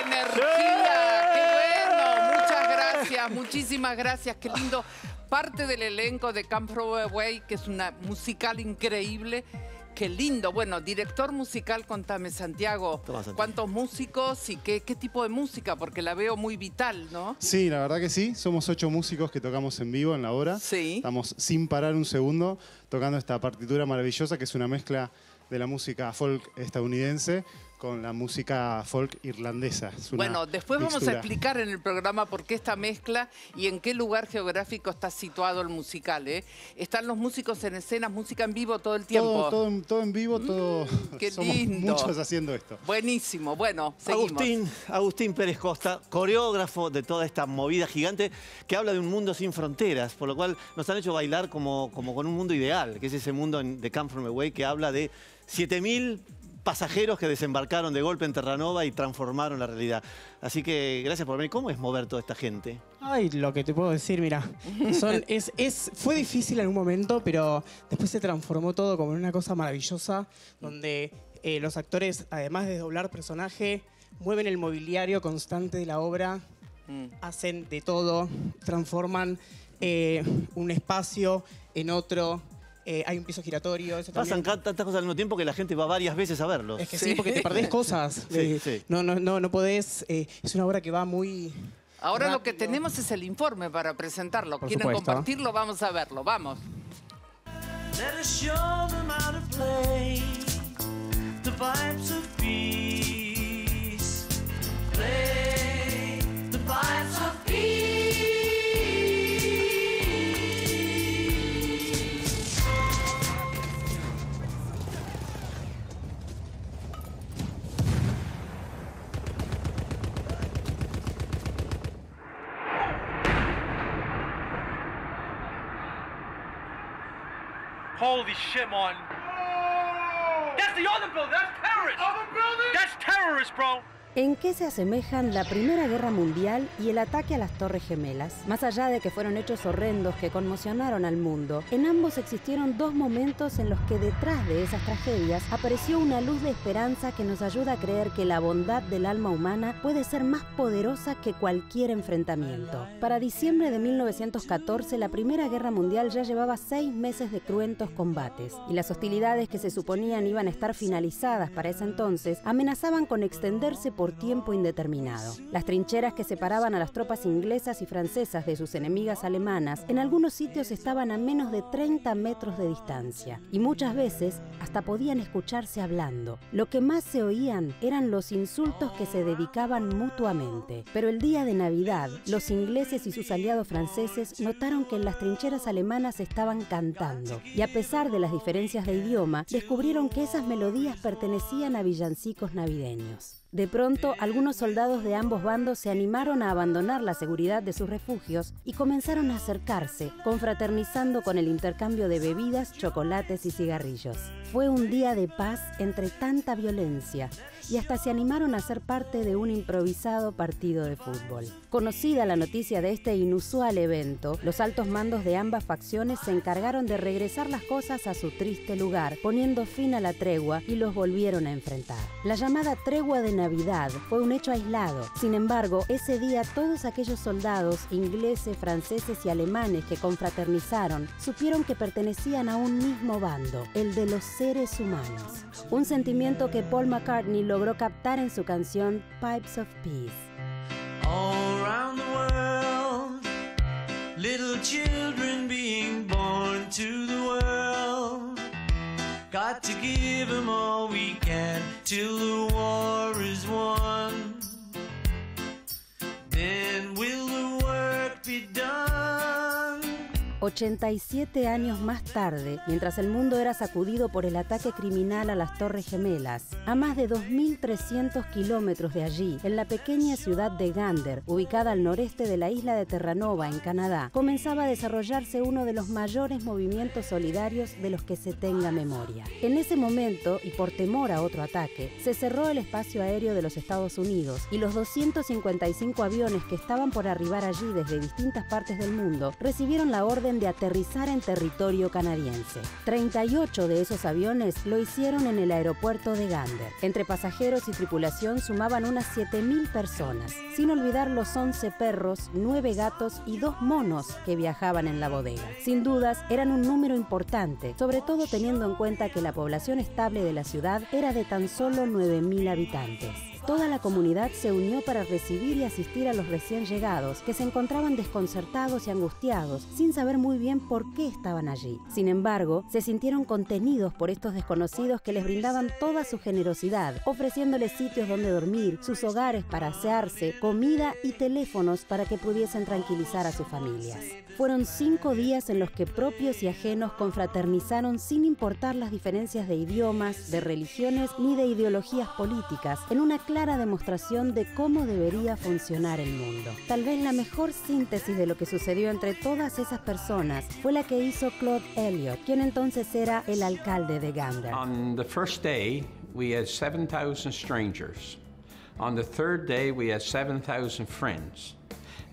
energía. ¡Qué bueno! Muchas gracias, muchísimas gracias. Qué lindo. Parte del elenco de Come From Away, que es una musical increíble. Qué lindo. Bueno, director musical, contame, Santiago. ¿Cuántos músicos y qué tipo de música? Porque la veo muy vital, ¿no? Sí, la verdad que sí. Somos 8 músicos que tocamos en vivo en la hora. Sí. Estamos sin parar un segundo tocando esta partitura maravillosa, que es una mezcla de la música folk estadounidense con la música folk irlandesa. Bueno, después vamos a explicar en el programa por qué esta mezcla y en qué lugar geográfico está situado el musical, ¿eh? Están los músicos en escenas, música en vivo todo el tiempo. Todo en vivo, todo. Qué somos lindo. Muchos haciendo esto. Buenísimo, bueno, seguimos. Agustín Pérez Costa, coreógrafo de toda esta movida gigante que habla de un mundo sin fronteras, por lo cual nos han hecho bailar como con un mundo ideal, que es ese mundo de Come From Away, que habla de 7000... pasajeros que desembarcaron de golpe en Terranova y transformaron la realidad. Así que gracias por venir. ¿Cómo es mover toda esta gente? Ay, lo que te puedo decir, mira, fue difícil en algún momento, pero después se transformó todo como en una cosa maravillosa, donde los actores, además de doblar personaje, mueven el mobiliario constante de la obra, hacen de todo, transforman un espacio en otro. Hay un piso giratorio. Eso pasan tantas cosas al mismo tiempo que la gente va varias veces a verlos. Es que sí, porque te perdés cosas. Sí. No podés. Es una obra que va muy... Ahora rápido. Lo que tenemos es el informe para presentarlo. Por ¿Quieren supuesto. Compartirlo? Vamos a verlo. Vamos. Let us show them how to play the pipes of peace. Play the pipes of peace. Holy shit, Martin. Oh. That's the other building. That's terrorist. Other building? That's terrorist, bro. ¿En qué se asemejan la Primera Guerra Mundial y el ataque a las Torres Gemelas? Más allá de que fueron hechos horrendos que conmocionaron al mundo, en ambos existieron dos momentos en los que detrás de esas tragedias apareció una luz de esperanza que nos ayuda a creer que la bondad del alma humana puede ser más poderosa que cualquier enfrentamiento. Para diciembre de 1914, la Primera Guerra Mundial ya llevaba 6 meses de cruentos combates, y las hostilidades que se suponían iban a estar finalizadas para ese entonces amenazaban con extenderse por tiempo indeterminado. Las trincheras que separaban a las tropas inglesas y francesas de sus enemigas alemanas en algunos sitios estaban a menos de 30 metros de distancia, y muchas veces hasta podían escucharse hablando. Lo que más se oían eran los insultos que se dedicaban mutuamente. Pero el día de Navidad, los ingleses y sus aliados franceses notaron que en las trincheras alemanas estaban cantando, y a pesar de las diferencias de idioma, descubrieron que esas melodías pertenecían a villancicos navideños. De pronto, algunos soldados de ambos bandos se animaron a abandonar la seguridad de sus refugios y comenzaron a acercarse, confraternizando con el intercambio de bebidas, chocolates y cigarrillos. Fue un día de paz entre tanta violencia, y hasta se animaron a ser parte de un improvisado partido de fútbol. Conocida la noticia de este inusual evento, los altos mandos de ambas facciones se encargaron de regresar las cosas a su triste lugar, poniendo fin a la tregua, y los volvieron a enfrentar. La llamada tregua de Navidad fue un hecho aislado. Sin embargo, ese día todos aquellos soldados ingleses, franceses y alemanes que confraternizaron supieron que pertenecían a un mismo bando, el de los seres humanos. Un sentimiento que Paul McCartney logró captar en su canción Pipes of Peace. All around the world, little children being born to the world. Got to give them all we can till the war is won. Then will the work be done? 87 años más tarde, mientras el mundo era sacudido por el ataque criminal a las Torres Gemelas, a más de 2.300 kilómetros de allí, en la pequeña ciudad de Gander, ubicada al noreste de la isla de Terranova, en Canadá, comenzaba a desarrollarse uno de los mayores movimientos solidarios de los que se tenga memoria. En ese momento, y por temor a otro ataque, se cerró el espacio aéreo de los Estados Unidos, y los 255 aviones que estaban por arribar allí desde distintas partes del mundo recibieron la orden trataron de aterrizar en territorio canadiense. 38 de esos aviones lo hicieron en el aeropuerto de Gander. Entre pasajeros y tripulación sumaban unas 7.000 personas, sin olvidar los 11 perros, 9 gatos y 2 monos que viajaban en la bodega. Sin dudas, eran un número importante, sobre todo teniendo en cuenta que la población estable de la ciudad era de tan solo 9.000 habitantes. Toda la comunidad se unió para recibir y asistir a los recién llegados, que se encontraban desconcertados y angustiados, sin saber muy bien por qué estaban allí. Sin embargo, se sintieron contenidos por estos desconocidos que les brindaban toda su generosidad, ofreciéndoles sitios donde dormir, sus hogares para asearse, comida y teléfonos para que pudiesen tranquilizar a sus familias. Fueron 5 días en los que propios y ajenos confraternizaron sin importar las diferencias de idiomas, de religiones ni de ideologías políticas, en una clara demostración de cómo debería funcionar el mundo. Tal vez la mejor síntesis de lo que sucedió entre todas esas personas fue la que hizo Claude Elliott, quien entonces era el alcalde de Gander. On the first day, we had 7,000 strangers. On the third day, we had 7,000 friends.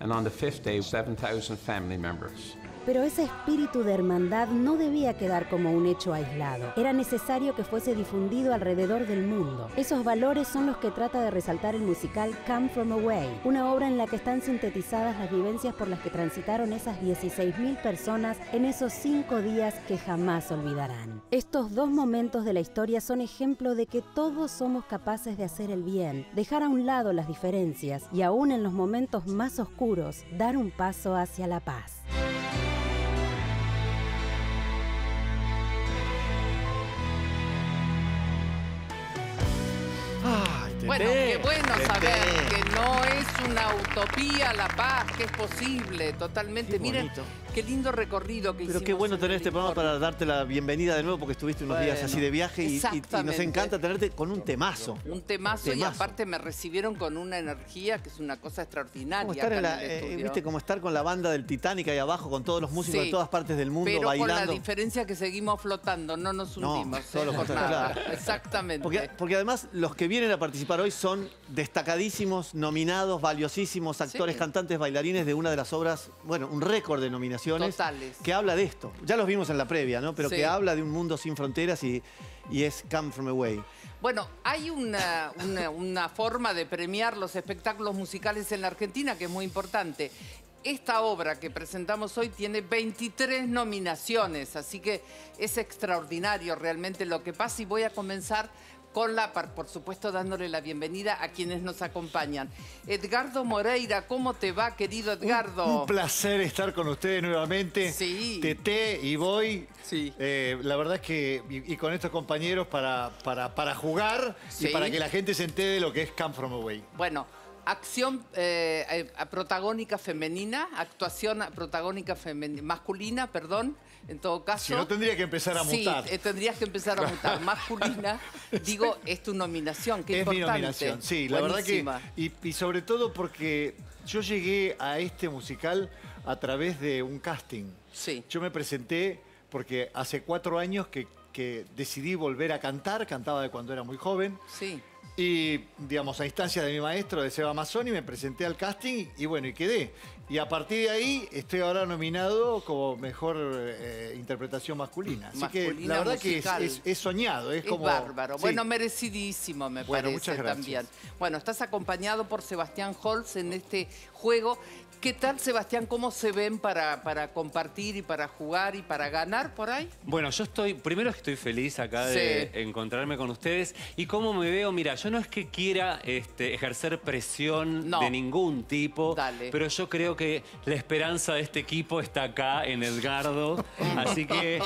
And on the fifth day, 7,000 family members. Pero ese espíritu de hermandad no debía quedar como un hecho aislado. Era necesario que fuese difundido alrededor del mundo. Esos valores son los que trata de resaltar el musical Come From Away, una obra en la que están sintetizadas las vivencias por las que transitaron esas 16.000 personas en esos 5 días que jamás olvidarán. Estos 2 momentos de la historia son ejemplo de que todos somos capaces de hacer el bien, dejar a un lado las diferencias y aún en los momentos más oscuros, dar un paso hacia la paz. Bueno, qué bueno saber que no es una utopía la paz, que es posible totalmente. Qué miren, qué lindo recorrido que hicimos. Pero qué bueno tener este programa para darte la bienvenida de nuevo porque estuviste unos días así de viaje y nos encanta tenerte con un temazo. Un temazo y aparte me recibieron con una energía que es una cosa extraordinaria. Como estar, ¿viste? Como estar con la banda del Titanic ahí abajo, con todos los músicos de todas partes del mundo bailando. Pero con la diferencia que seguimos flotando, no nos hundimos. Claro. Exactamente. Porque además los que vienen a participar hoy son destacadísimos, nominados, valiosísimos actores, cantantes, bailarines de una de las obras, bueno, un récord de nominaciones. Totales. Que habla de esto. Ya los vimos en la previa, ¿no? Pero que habla de un mundo sin fronteras y es Come From Away. Bueno, hay una forma de premiar los espectáculos musicales en la Argentina que es muy importante. Esta obra que presentamos hoy tiene 23 nominaciones, así que es extraordinario realmente lo que pasa y voy a comenzar con la, por supuesto, dándole la bienvenida a quienes nos acompañan. Edgardo Moreira, ¿cómo te va, querido Edgardo? Un placer estar con ustedes nuevamente. Sí. Teté y voy. Sí. La verdad es que, y con estos compañeros para jugar y para que la gente se entere de lo que es Come From Away. Bueno, acción protagónica femenina, actuación protagónica masculina, perdón. En todo caso... Si no, tendría que empezar a mutar. Sí, tendrías que empezar a mutar. Masculina, digo, es tu nominación, qué importante. Es mi nominación, sí. Buenísima. La verdad que... Y sobre todo porque yo llegué a este musical a través de un casting. Sí. Yo me presenté porque hace 4 años que decidí volver a cantar. Cantaba de cuando era muy joven. Sí. Y, digamos, a instancias de mi maestro, de Seba Mazzoni, me presenté al casting y, bueno, y quedé. Y a partir de ahí estoy ahora nominado como mejor interpretación masculina. Así que la verdad musical. Que es soñado. Es como... bárbaro. Sí. Bueno, merecidísimo me parece también. Bueno, estás acompañado por Sebastián Holtz en este juego. ¿Qué tal, Sebastián? ¿Cómo se ven para compartir y para jugar y para ganar por ahí? Bueno, yo estoy... Primero estoy feliz acá de encontrarme con ustedes. ¿Y cómo me veo? Mira, yo no es que quiera ejercer presión de ningún tipo. Dale. Pero yo creo que la esperanza de este equipo está acá, en Edgardo. Así que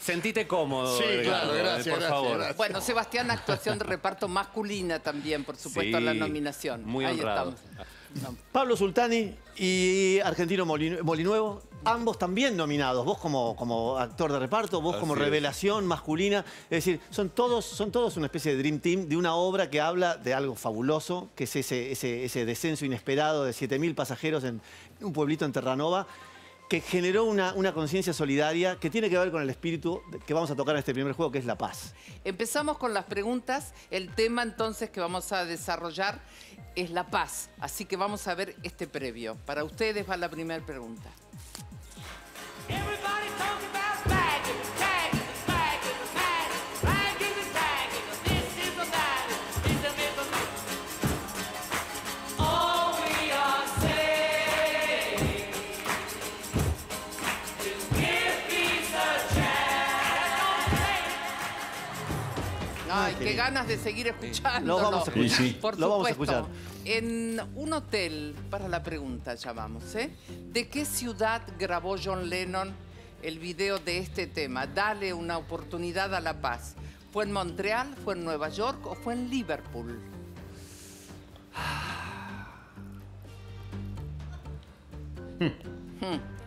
sentite cómodo, Edgardo, claro, gracias, por favor. Gracias. Bueno, Sebastián, actuación de reparto masculina también, por supuesto, en la nominación. Muy honrado. Ahí estamos. Pablo Sultani y Argentino Molinuevo, ambos también nominados. Vos como actor de reparto, vos como revelación masculina. Es decir, son todos una especie de dream team de una obra que habla de algo fabuloso, que es ese descenso inesperado de 7.000 pasajeros en un pueblito en Terranova, que generó una conciencia solidaria que tiene que ver con el espíritu que vamos a tocar en este primer juego, que es la paz. Empezamos con las preguntas. El tema, entonces, que vamos a desarrollar es la paz. Así que vamos a ver este previo. Para ustedes va la primera pregunta. qué ganas de seguir escuchando. Lo vamos a escuchar. Sí. Por supuesto, lo vamos a escuchar. En un hotel, para la pregunta llamamos, ¿eh? ¿De qué ciudad grabó John Lennon el video de este tema? Dale una oportunidad a la paz. ¿Fue en Montreal, fue en Nueva York o fue en Liverpool?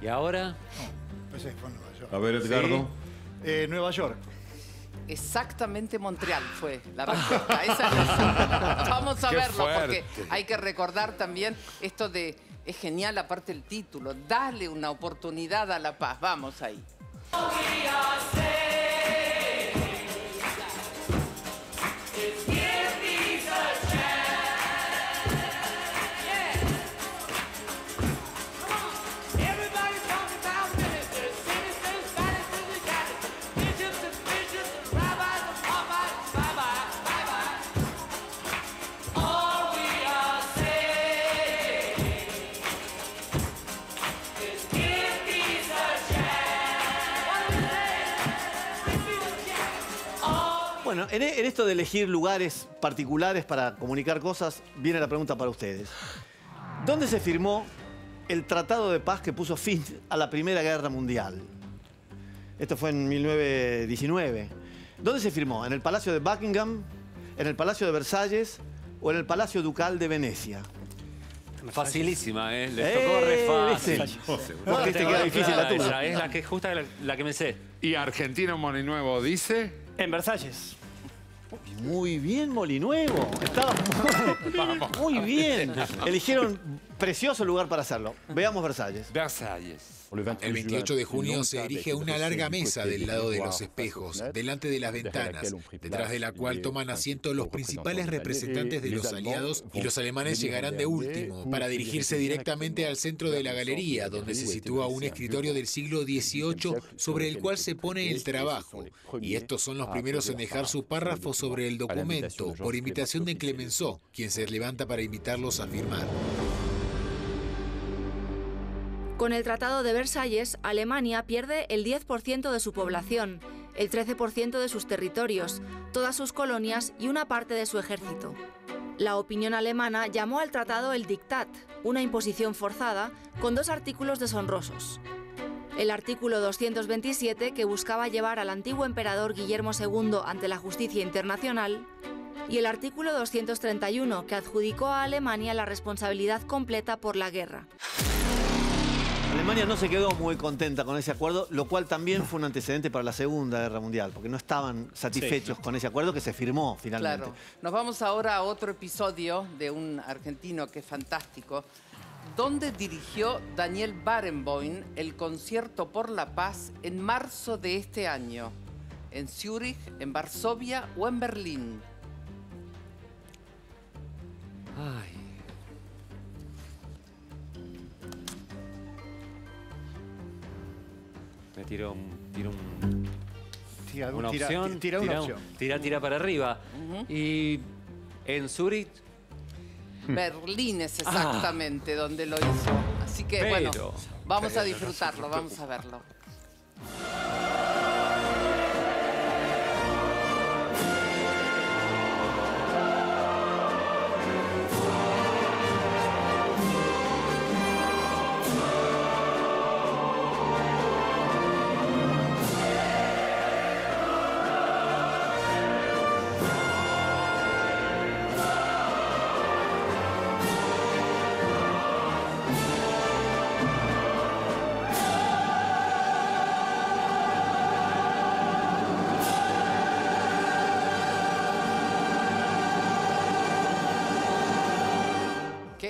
¿Y ahora? No, ese fue en Nueva York. A ver, Edgardo. Sí. Nueva York. Exactamente Montreal fue la respuesta. Esa es la... Vamos a verlo porque hay que recordar también esto de... Es genial, aparte el título. Dale una oportunidad a la paz. Vamos ahí. Bueno, en esto de elegir lugares particulares para comunicar cosas, viene la pregunta para ustedes. ¿Dónde se firmó el Tratado de Paz que puso fin a la Primera Guerra Mundial? Esto fue en 1919. ¿Dónde se firmó? ¿En el Palacio de Buckingham? ¿En el Palacio de Versalles? ¿O en el Palacio Ducal de Venecia? Facilísima, ¿eh? Les tocó re fácil. Porque este queda difícil la tuya. Es la que justa la que me sé. ¿Y Argentino Molinuevo dice? En Versalles. Muy bien, Molinuevo. Estaba muy bien. Eligieron precioso lugar para hacerlo. Veamos Versalles. Versalles. El 28 de junio se erige una larga mesa del lado de los espejos, delante de las ventanas, detrás de la cual toman asiento los principales representantes de los aliados, y los alemanes llegarán de último para dirigirse directamente al centro de la galería, donde se sitúa un escritorio del siglo XVIII sobre el cual se pone el trabajo, y estos son los primeros en dejar su párrafo sobre el documento, por invitación de Clemenceau, quien se levanta para invitarlos a firmar. Con el Tratado de Versalles, Alemania pierde el 10% de su población, el 13% de sus territorios, todas sus colonias y una parte de su ejército. La opinión alemana llamó al tratado el Diktat, una imposición forzada, con dos artículos deshonrosos. El artículo 227, que buscaba llevar al antiguo emperador Guillermo II ante la justicia internacional, y el artículo 231, que adjudicó a Alemania la responsabilidad completa por la guerra. Alemania no se quedó muy contenta con ese acuerdo, lo cual también fue un antecedente para la Segunda Guerra Mundial, porque no estaban satisfechos con ese acuerdo que se firmó finalmente. Claro. Nos vamos ahora a otro episodio de un argentino que es fantástico. ¿Dónde dirigió Daniel Barenboim el concierto por la paz en marzo de este año? ¿En Zúrich, en Varsovia o en Berlín? Ay... Tira para arriba. Y en Zúrich... Berlín es exactamente donde lo hizo. Así que, bueno, vamos a disfrutarlo, vamos a verlo.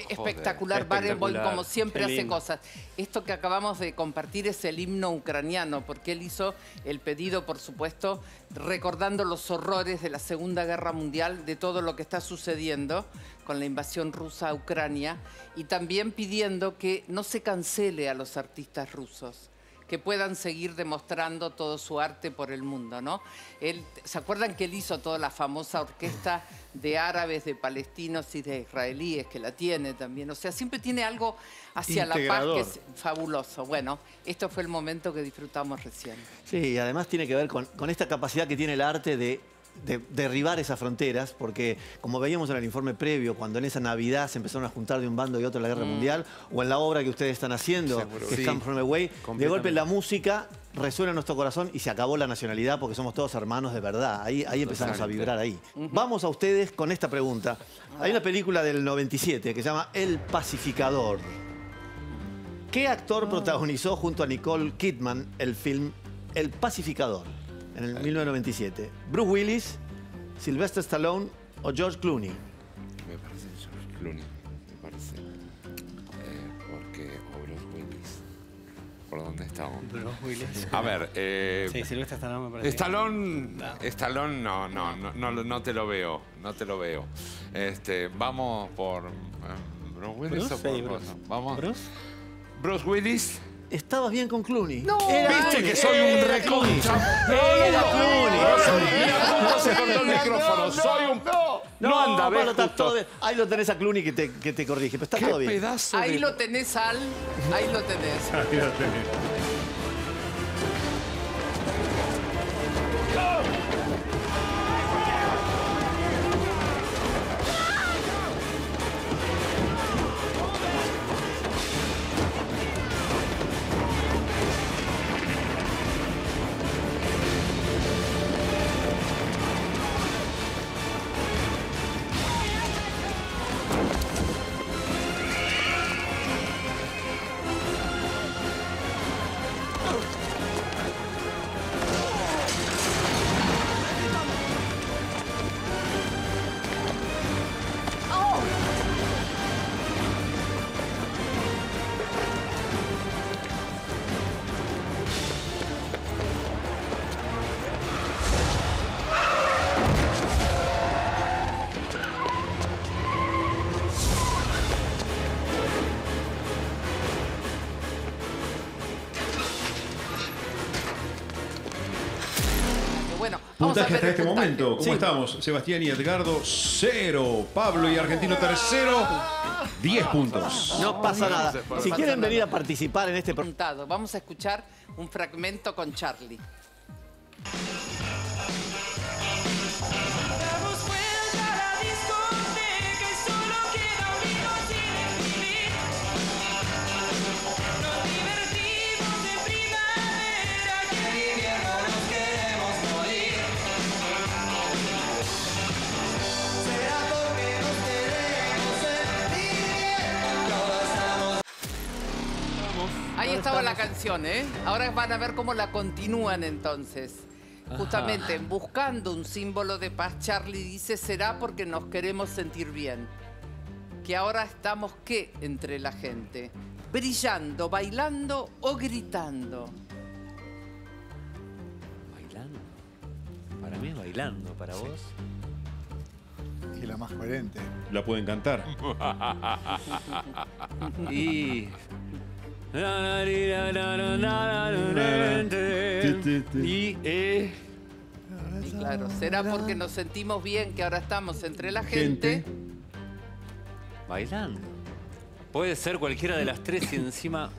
Espectacular, Barenboim, como siempre hace cosas. Esto que acabamos de compartir es el himno ucraniano, porque él hizo el pedido, por supuesto, recordando los horrores de la Segunda Guerra Mundial, de todo lo que está sucediendo con la invasión rusa a Ucrania, y también pidiendo que no se cancele a los artistas rusos, que puedan seguir demostrando todo su arte por el mundo, ¿no? Él, ¿se acuerdan que él hizo toda la famosa orquesta de árabes, de palestinos y de israelíes, que la tiene también? O sea, siempre tiene algo hacia la paz que es fabuloso. Bueno, esto fue el momento que disfrutamos recién. Sí, y además tiene que ver con esta capacidad que tiene el arte de derribar esas fronteras, porque como veíamos en el informe previo, cuando en esa Navidad se empezaron a juntar de un bando y otro la guerra mundial, o en la obra que ustedes están haciendo, que es Come From Away, de golpe la música resuena en nuestro corazón y se acabó la nacionalidad porque somos todos hermanos de verdad. Ahí empezamos a vibrar ahí. Vamos a ustedes con esta pregunta. Hay una película del 97 que se llama El Pacificador. ¿Qué actor protagonizó junto a Nicole Kidman el film El Pacificador en el 1997? ¿Bruce Willis, Sylvester Stallone o George Clooney? Me parece George Clooney, me parece. Porque o Bruce Willis. ¿Por dónde estamos? Bruce Willis. A ver, sí, Sylvester Stallone me parece. Stallone no te lo veo, no te lo veo. Vamos por Bruce Willis. Bruce, o por Bruce. Vamos. Bruce. Bruce Willis. Estabas bien con Clooney. No, viste que soy un reconcha. Era Clooney. Mira cómo se cortó el micrófono. Soy un... No anda, ves, justo. Ahí lo tenés a Clooney que te corrige. Pero está todo bien. Pedazo de... Ahí lo tenés, Al. Ahí lo tenés. Ahí lo tenés. Puntaje hasta este momento. ¿Cómo estamos? Sebastián y Edgardo, 0. Pablo y Argentino, tercero, 10 puntos. No pasa nada. Si quieren venir a participar en este programa. Vamos a escuchar un fragmento con Charlie. Estaba la canción, ¿eh? Ahora van a ver cómo la continúan entonces. Justamente, buscando un símbolo de paz, Charlie dice, será porque nos queremos sentir bien. Que ahora estamos, ¿qué? Entre la gente. Brillando, bailando o gritando. Bailando. Para mí es bailando, para vos. Es la más coherente. La pueden cantar. Y... Y claro, será porque nos sentimos bien que ahora estamos entre la gente. Bailando. Puede ser cualquiera de las tres y encima...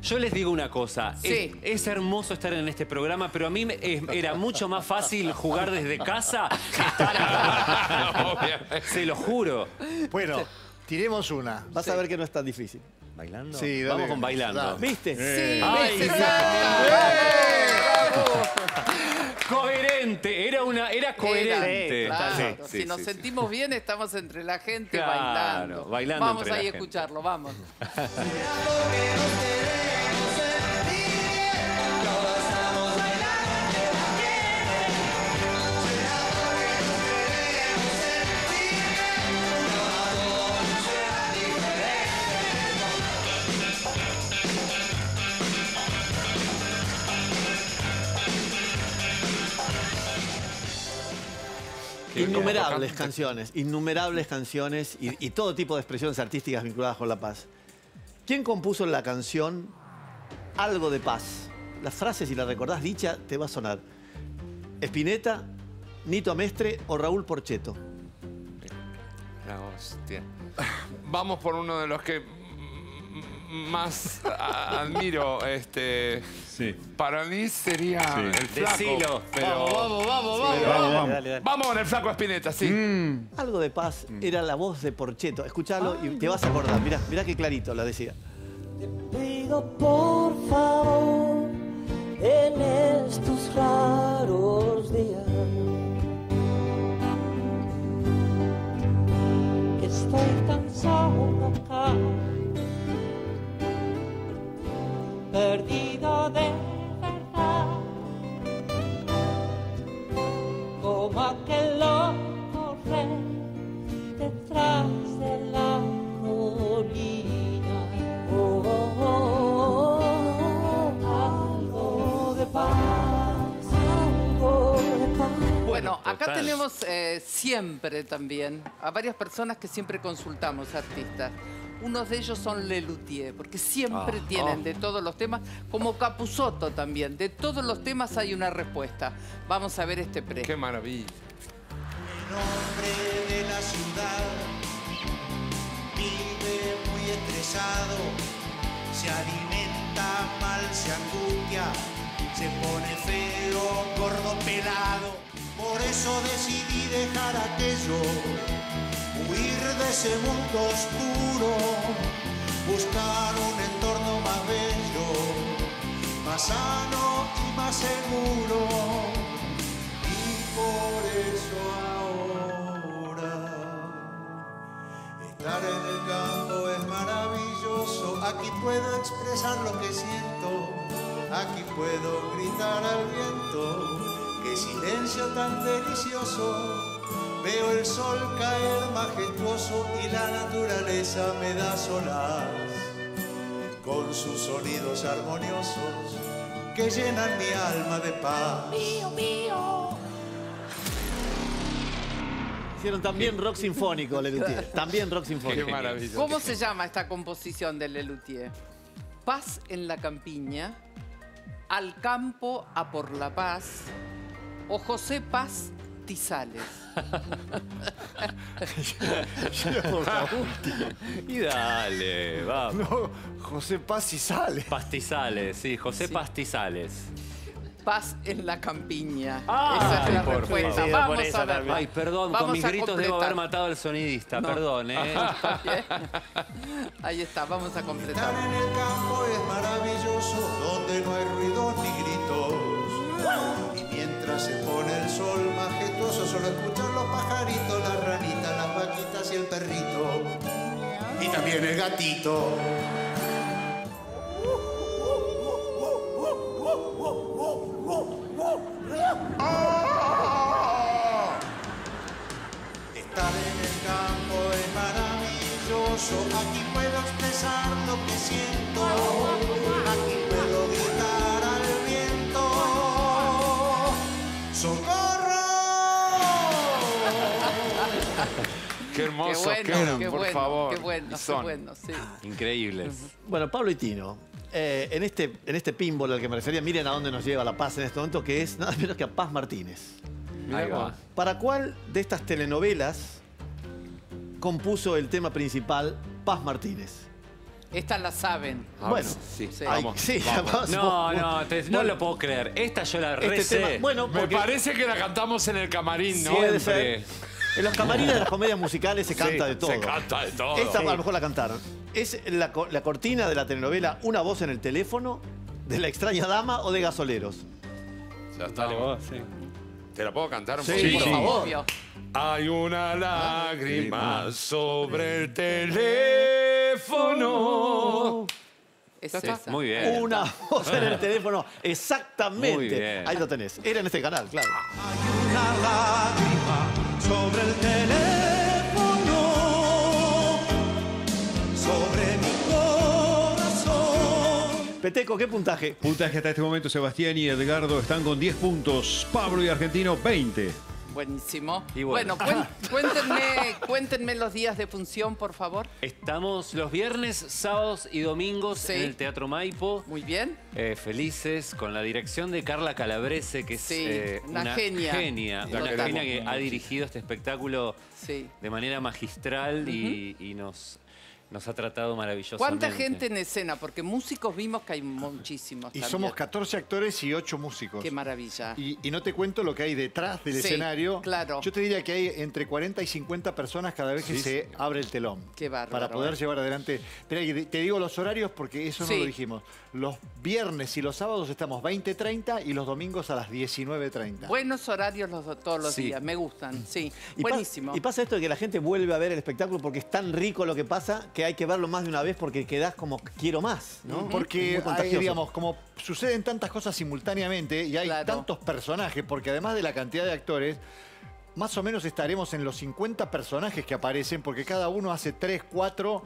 Yo les digo una cosa, sí. Es hermoso estar en este programa, pero a mí era mucho más fácil jugar desde casa que estar acá. Se lo juro. Bueno, tiremos una. Vas a ver que no es tan difícil. ¿Bailando? Sí, dale. Vamos con bailando. Dale. ¿Viste? Sí. Ay, ¿viste? Coherente, era coherente. Claro. Sí, si nos sentimos bien, estamos entre la gente, claro, bailando. Vamos entre ahí a escucharlo, vamos. Innumerables canciones y todo tipo de expresiones artísticas vinculadas con la paz. ¿Quién compuso la canción Algo de Paz? La frase, si la recordás dicha, te va a sonar. ¿Spinetta, Nito Mestre o Raúl Porchetto? La hostia. Vamos por uno de los que más admiro, sí. Para mí sería el Flaco. Decilo. Pero... Vamos con el Flaco Spinetta, sí. Algo de Paz era la voz de Porchetto. Escuchalo y te vas a acordar. Mirá, mirá qué clarito lo decía. Te pido por favor en estos raros días que estoy tan solo acá, perdido de verdad, como aquel loco rey detrás de la colina. Oh, oh, oh, oh, oh. Algo de paz, algo de paz. Bueno, acá tenemos siempre también a varias personas que siempre consultamos, artistas. Unos de ellos son Les Luthiers, porque siempre tienen de todos los temas, como Capusotto también. De todos los temas hay una respuesta. Vamos a ver este premio. ¡Qué maravilla! El hombre de la ciudad vive muy estresado, se alimenta mal, se angustia, se pone feo, gordo, pelado. Por eso decidí dejar aquello, huir de ese mundo oscuro, buscar un entorno más bello, más sano y más seguro. Y por eso ahora estar en el campo es maravilloso. Aquí puedo expresar lo que siento, aquí puedo gritar al viento. Qué silencio tan delicioso. Veo el sol caer majestuoso y la naturaleza me da solaz con sus sonidos armoniosos que llenan mi alma de paz. Mío, mío. Hicieron también rock sinfónico, Les Luthiers. También rock sinfónico. Qué maravilla. ¿Cómo se llama esta composición de Les Luthiers? Paz en la campiña, al campo a por la paz, o José Paz Tizales. Y dale, vamos. No, José Paz y Sales. Pastizales, sí, José Pastizales. Paz en la campiña. Esa es la respuesta. Vamos a ver. Ay, perdón, con mis gritos debo haber matado al sonidista, perdón, ¿eh? Ahí está, vamos a completar. Estar en el campo es maravilloso, donde no hay ruidos ni gritos. Y mientras se pone el sol majestuoso, solo escuchan los pajaritos, las ranitas, las vaquitas y el perrito. Y también el gatito. Estar en el campo es maravilloso. Aquí puedo expresar lo que siento. Aquí puedo gritar al viento. ¡Socorro! Qué hermoso, qué bueno, qué por favor. Qué bueno, son. Qué bueno, sí. Increíbles. Bueno, Pablo y Tino. En este pinball al que me refería, miren a dónde nos lleva la paz en este momento, que es nada menos que a Paz Martínez. Ahí va. ¿Para cuál de estas telenovelas compuso el tema principal Paz Martínez? Esta la saben. Bueno, sí, vamos. Sí, vamos. No lo puedo creer. Esta yo la recé. Bueno, me parece que la cantamos en el camarín, ¿no? Puede ser. En los camarines de las comedias musicales se canta de todo. Se canta de todo. Esta a lo mejor la cantaron. Es la cortina de la telenovela Una voz en el teléfono, de La extraña dama o de Gasoleros. Ya está. Dale vos, ¿te la puedo cantar un poquito? Sí, por favor. Hay una lágrima sobre el teléfono. Es esa. Muy bien. Una voz en el teléfono, exactamente. Muy bien. Ahí lo tenés. Era en este canal, claro. Hay una lágrima sobre el teléfono, sobre mi corazón. Peteco, ¿qué puntaje? Puntaje hasta este momento, Sebastián y Edgardo están con 10 puntos. Pablo y Argentino, 20. Buenísimo. Y bueno cuéntenme los días de función, por favor. Estamos los viernes, sábados y domingos en el Teatro Maipo. Muy bien. Felices, con la dirección de Carla Calabrese, que es una genia. Una genia que ha dirigido este espectáculo de manera magistral y nos Nos ha tratado maravillosamente. ¿Cuánta gente en escena? Porque músicos vimos que hay muchísimos. Y también somos 14 actores y 8 músicos. ¡Qué maravilla! Y no te cuento lo que hay detrás del escenario. Claro. Yo te diría que hay entre 40 y 50 personas cada vez que se abre el telón. ¡Qué bárbaro! Para poder llevar adelante. Pero te digo los horarios porque eso no lo dijimos. Los viernes y los sábados estamos 20:30 y los domingos a las 19:30. Buenos horarios todos los días. Me gustan. Sí. Buenísimo. Y pasa esto de que la gente vuelve a ver el espectáculo porque es tan rico lo que pasa que hay que verlo más de una vez porque quedás como quiero más, ¿no? Porque hay, digamos, como suceden tantas cosas simultáneamente y hay tantos personajes, porque además de la cantidad de actores, más o menos estaremos en los 50 personajes que aparecen, porque cada uno hace 3, 4,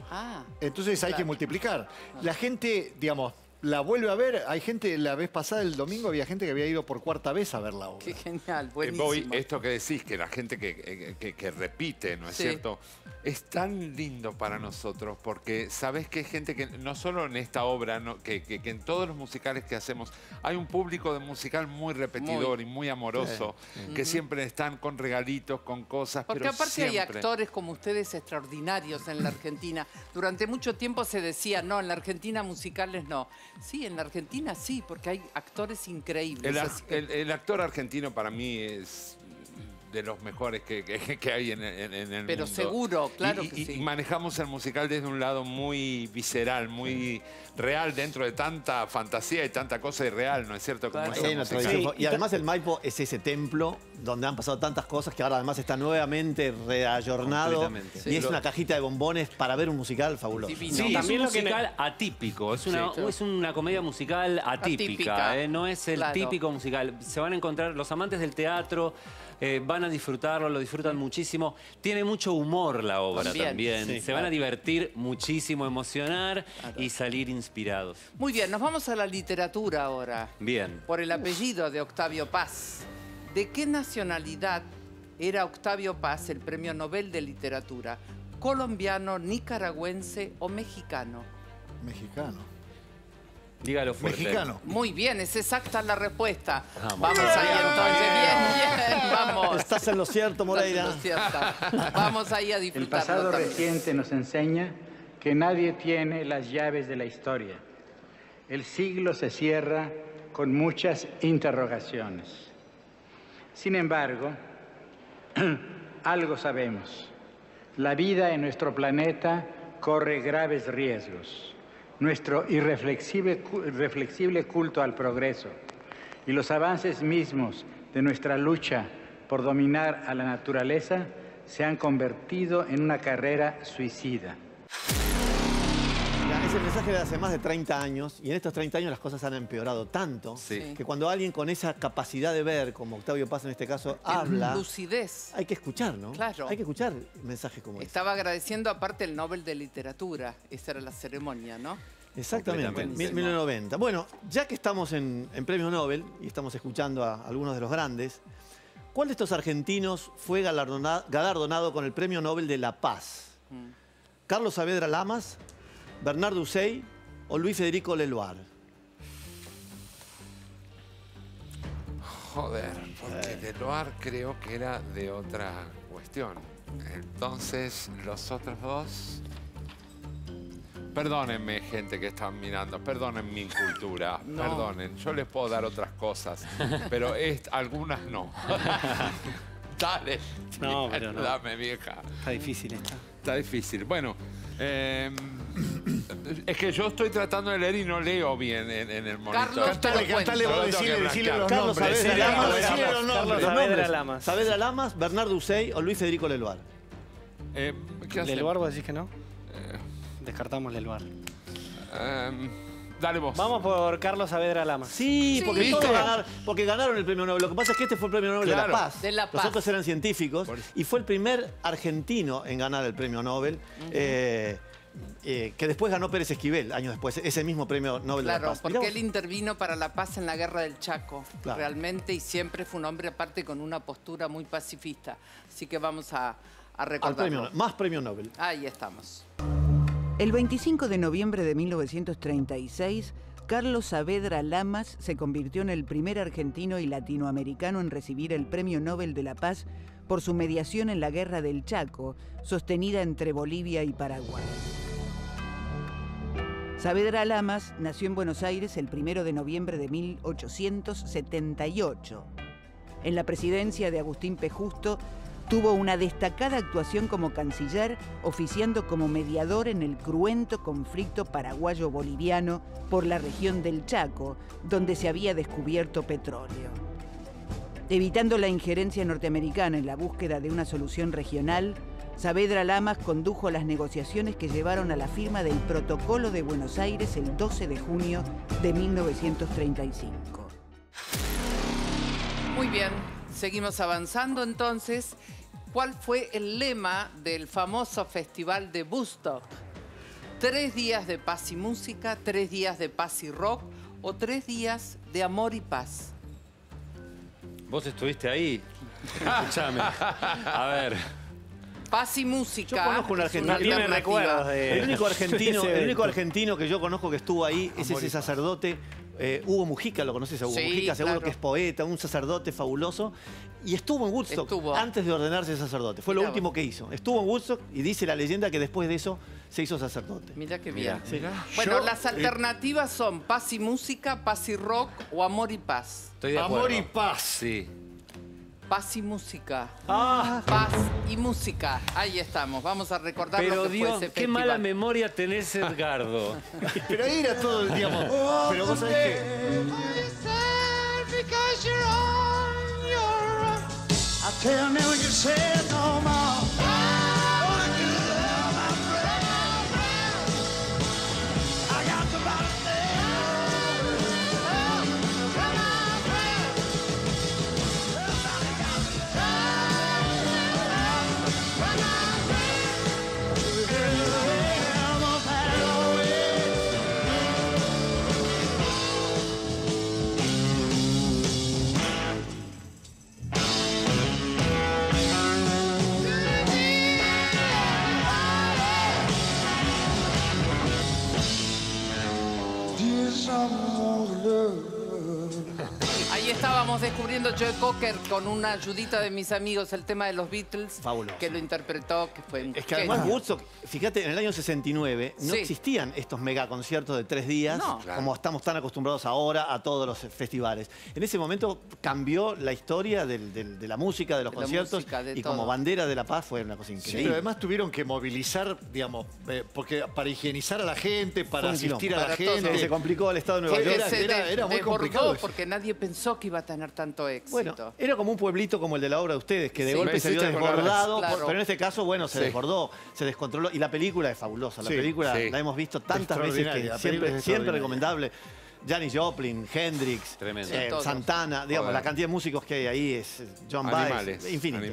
entonces hay que multiplicar. La gente, digamos, la vuelve a ver. Hay gente, la vez pasada, el domingo, había gente que había ido por cuarta vez a ver la obra. Qué genial, buenísimo. Esto que decís, que la gente que repite, ¿no es cierto? Es tan lindo para nosotros porque sabés que hay gente que, no solo en esta obra, que en todos los musicales que hacemos, hay un público de musical muy repetidor y muy amoroso, que siempre están con regalitos, con cosas, porque pero aparte siempre hay actores como ustedes extraordinarios en la Argentina. Durante mucho tiempo se decía, no, en la Argentina musicales no. Sí, en la Argentina sí, porque hay actores increíbles. El actor argentino para mí es de los mejores que hay en el mundo. Pero seguro, claro que sí. Y manejamos el musical desde un lado muy visceral, muy real, dentro de tanta fantasía y tanta cosa irreal, ¿no es cierto? Como y además el Maipo es ese templo donde han pasado tantas cosas que ahora además está nuevamente reayornado y es una cajita de bombones para ver un musical fabuloso. Divino. Sí, también es un musical atípico, es una comedia musical atípica. No es el típico musical. Se van a encontrar los amantes del teatro. Van a disfrutarlo, lo disfrutan muchísimo. Tiene mucho humor la obra también. Sí, se van a divertir muchísimo, emocionar y salir inspirados. Muy bien, nos vamos a la literatura ahora. Bien. Por el apellido de Octavio Paz. ¿De qué nacionalidad era Octavio Paz, el Premio Nobel de Literatura? ¿Colombiano, nicaragüense o mexicano? Mexicano. Dígalo fuerte. Mexicano. Muy bien, es exacta la respuesta. Vamos ahí entonces, bien, bien, vamos. Estás en lo cierto, Moreira. Estás en lo cierto. Vamos ahí a disfrutarlo. El pasado reciente nos enseña que nadie tiene las llaves de la historia. El siglo se cierra con muchas interrogaciones. Sin embargo, algo sabemos. La vida en nuestro planeta corre graves riesgos. Nuestro irreflexible culto al progreso y los avances mismos de nuestra lucha por dominar a la naturaleza se han convertido en una carrera suicida. Mira, ese mensaje de hace más de 30 años, y en estos 30 años las cosas han empeorado tanto que cuando alguien con esa capacidad de ver, como Octavio Paz en este caso, habla... lucidez. Hay que escuchar, ¿no? Claro. Hay que escuchar mensajes como este. Estaba agradeciendo aparte el Nobel de Literatura. Esa era la ceremonia, ¿no? Exactamente, 1990. Bueno, ya que estamos en Premio Nobel y estamos escuchando a algunos de los grandes, ¿cuál de estos argentinos fue galardonado con el Premio Nobel de la Paz? ¿Carlos Saavedra Lamas, Bernardo Houssay o Luis Federico Leloir? Joder, porque Leloir creo que era de otra cuestión. Entonces, los otros dos... Perdónenme, gente que están mirando, perdonen mi incultura, perdonen. Yo les puedo dar otras cosas, pero algunas no. Dale, no, pero no. Dame, vieja. Está difícil esta. Está difícil. Bueno, es que yo estoy tratando de leer y no leo bien en el monitor. Cantale, cantale, decile los nombres. Saavedra Lamas. Saavedra Lamas, Bernardo Houssay o Luis Federico Leloir. ¿Leloir vos decís que no? Descartamos Leloir. Dale vos. Vamos por Carlos Saavedra Lamas. Sí, porque, porque ganaron el Premio Nobel. Lo que pasa es que este fue el Premio Nobel de la Paz. Los otros eran científicos. Y fue el primer argentino en ganar el Premio Nobel, que después ganó Pérez Esquivel, años después, ese mismo Premio Nobel de la Paz. Porque él intervino para la paz en la Guerra del Chaco, realmente, y siempre fue un hombre aparte con una postura muy pacifista. Así que vamos a recordarlo. Más Premio Nobel. Ahí estamos. El 25 de noviembre de 1936, Carlos Saavedra Lamas se convirtió en el primer argentino y latinoamericano en recibir el Premio Nobel de la Paz por su mediación en la Guerra del Chaco, sostenida entre Bolivia y Paraguay. Saavedra Lamas nació en Buenos Aires el 1 de noviembre de 1878. En la presidencia de Agustín P. Justo tuvo una destacada actuación como canciller, oficiando como mediador en el cruento conflicto paraguayo-boliviano por la región del Chaco, donde se había descubierto petróleo. Evitando la injerencia norteamericana en la búsqueda de una solución regional, Saavedra Lamas condujo las negociaciones que llevaron a la firma del Protocolo de Buenos Aires el 12 de junio de 1935. Muy bien, seguimos avanzando entonces. ¿Cuál fue el lema del famoso festival de Woodstock? 3 días de paz y música, 3 días de paz y rock o 3 días de amor y paz. ¿Vos estuviste ahí? Escuchame. A ver. Paz y música. Yo conozco un argentino. Tiene recuerdos de... El único argentino que yo conozco que estuvo ahí es ese sacerdote, Hugo Mujica. ¿Lo conoces a Hugo Mujica? Seguro que es poeta, un sacerdote fabuloso. Y estuvo en Woodstock antes de ordenarse sacerdote. Fue lo último que hizo. Estuvo en Woodstock y dice la leyenda que después de eso se hizo sacerdote. Mirá qué bien. Bueno, las alternativas son paz y música, paz y rock o amor y paz. Estoy de acuerdo. Amor y paz. Sí. Paz y música. Ah. Paz y música. Ahí estamos. Vamos a recordar lo que Dios, fue ese festival. Qué mala memoria tenés, Edgardo. Pero ahí era todo el tiempo. Pero vos sabés que... Ahí estábamos descubriendo Joe Cocker con una ayudita de mis amigos, el tema de los Beatles. Fabuloso. Que lo interpretó, que fue... Es que además Woodstock, fíjate, en el año 69 no existían estos megaconciertos de 3 días, como estamos tan acostumbrados ahora a todos los festivales. En ese momento cambió la historia de la música, de los conciertos, y como bandera de la paz fue una cosa increíble. Sí, pero además tuvieron que movilizar, digamos, porque para higienizar a la gente, para asistir a la gente. Se complicó el Estado de Nueva York. Era muy complicado. Porque nadie pensó que iba a tener tanto éxito. Bueno, era como un pueblito como el de la obra de ustedes, que de golpe se vio desbordado, pero en este caso, bueno, se desbordó, se descontroló. Y la película es fabulosa, la película la hemos visto tantas veces que siempre recomendable. Janis Joplin, Hendrix, Santana, digamos, la cantidad de músicos que hay ahí es... John Baez, infinito.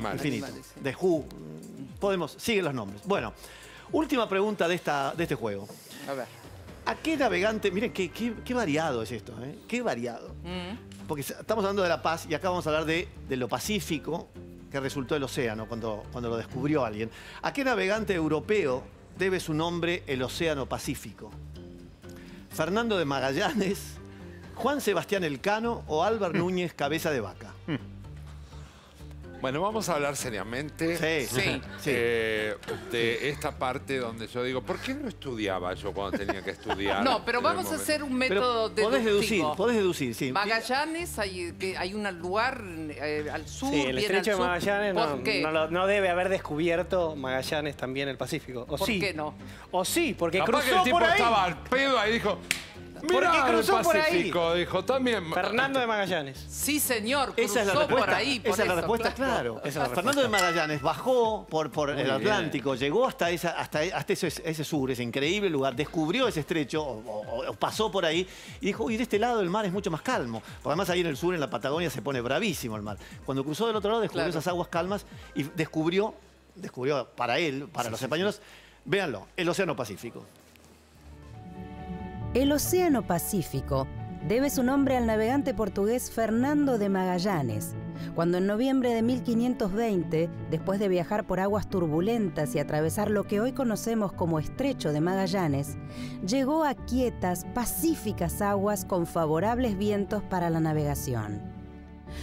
The Who, podemos... Siguen los nombres. Bueno, última pregunta de este juego. A ver. ¿A qué navegante? Miren, qué variado es esto, ¿eh? Qué variado. Porque estamos hablando de la paz y acá vamos a hablar de lo pacífico que resultó el océano cuando lo descubrió alguien. ¿A qué navegante europeo debe su nombre el Océano Pacífico? ¿Fernando de Magallanes, Juan Sebastián Elcano o Álvaro Núñez Cabeza de Vaca? Bueno, vamos a hablar seriamente de esta parte donde yo digo, ¿por qué no estudiaba yo cuando tenía que estudiar? No, pero vamos a hacer un método deductivo. Podés deducir, sí. Magallanes, hay un lugar al sur. Sí, el estrecho de Magallanes no debe haber descubierto Magallanes también el Pacífico. ¿Por qué no? O sí, porque cruzó por ahí. Capaz que el tipo estaba al pedo ahí y dijo... Mirá, cruzó el Pacífico, por ahí. Dijo, también... Fernando de Magallanes. Sí, señor, cruzó esa es la respuesta, claro. Fernando de Magallanes bajó por el Atlántico, llegó hasta ese sur, ese increíble lugar, descubrió ese estrecho, o pasó por ahí, y dijo, uy, de este lado el mar es mucho más calmo. Porque además ahí en el sur, en la Patagonia, se pone bravísimo el mar. Cuando cruzó del otro lado, descubrió esas aguas calmas y descubrió para él, para los españoles, véanlo, el Océano Pacífico. El Océano Pacífico debe su nombre al navegante portugués Fernando de Magallanes, cuando en noviembre de 1520, después de viajar por aguas turbulentas y atravesar lo que hoy conocemos como Estrecho de Magallanes, llegó a quietas, pacíficas aguas con favorables vientos para la navegación.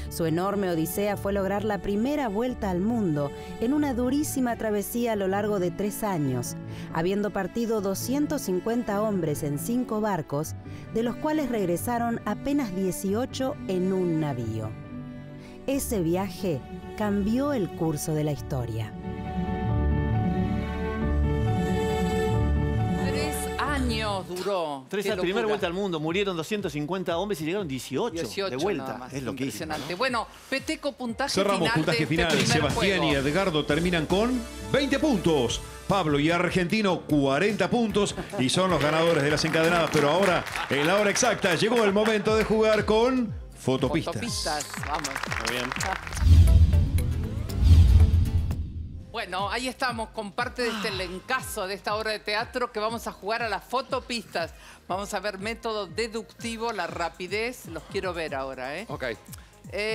Su enorme odisea fue lograr la primera vuelta al mundo en una durísima travesía a lo largo de 3 años, habiendo partido 250 hombres en 5 barcos, de los cuales regresaron apenas 18 en un navío. Ese viaje cambió el curso de la historia. 3 años duró. 3 años, la primera vuelta al mundo. Murieron 250 hombres y llegaron 18 de vuelta. Es lo que hizo. Impresionante. ¿No? Bueno, Peteco, puntaje cerramos final. Cerramos puntaje final. Este Sebastián juego. Y Edgardo terminan con 20 puntos. Pablo y Argentino, 40 puntos. Y son los ganadores de las encadenadas. Pero ahora, en la hora exacta, llegó el momento de jugar con Fotopistas. Fotopistas, vamos. Muy bien. Bueno, ahí estamos con parte de este elencazo de esta obra de teatro que vamos a jugar a las fotopistas. Vamos a ver método deductivo, la rapidez. Los quiero ver ahora, ¿eh? Ok.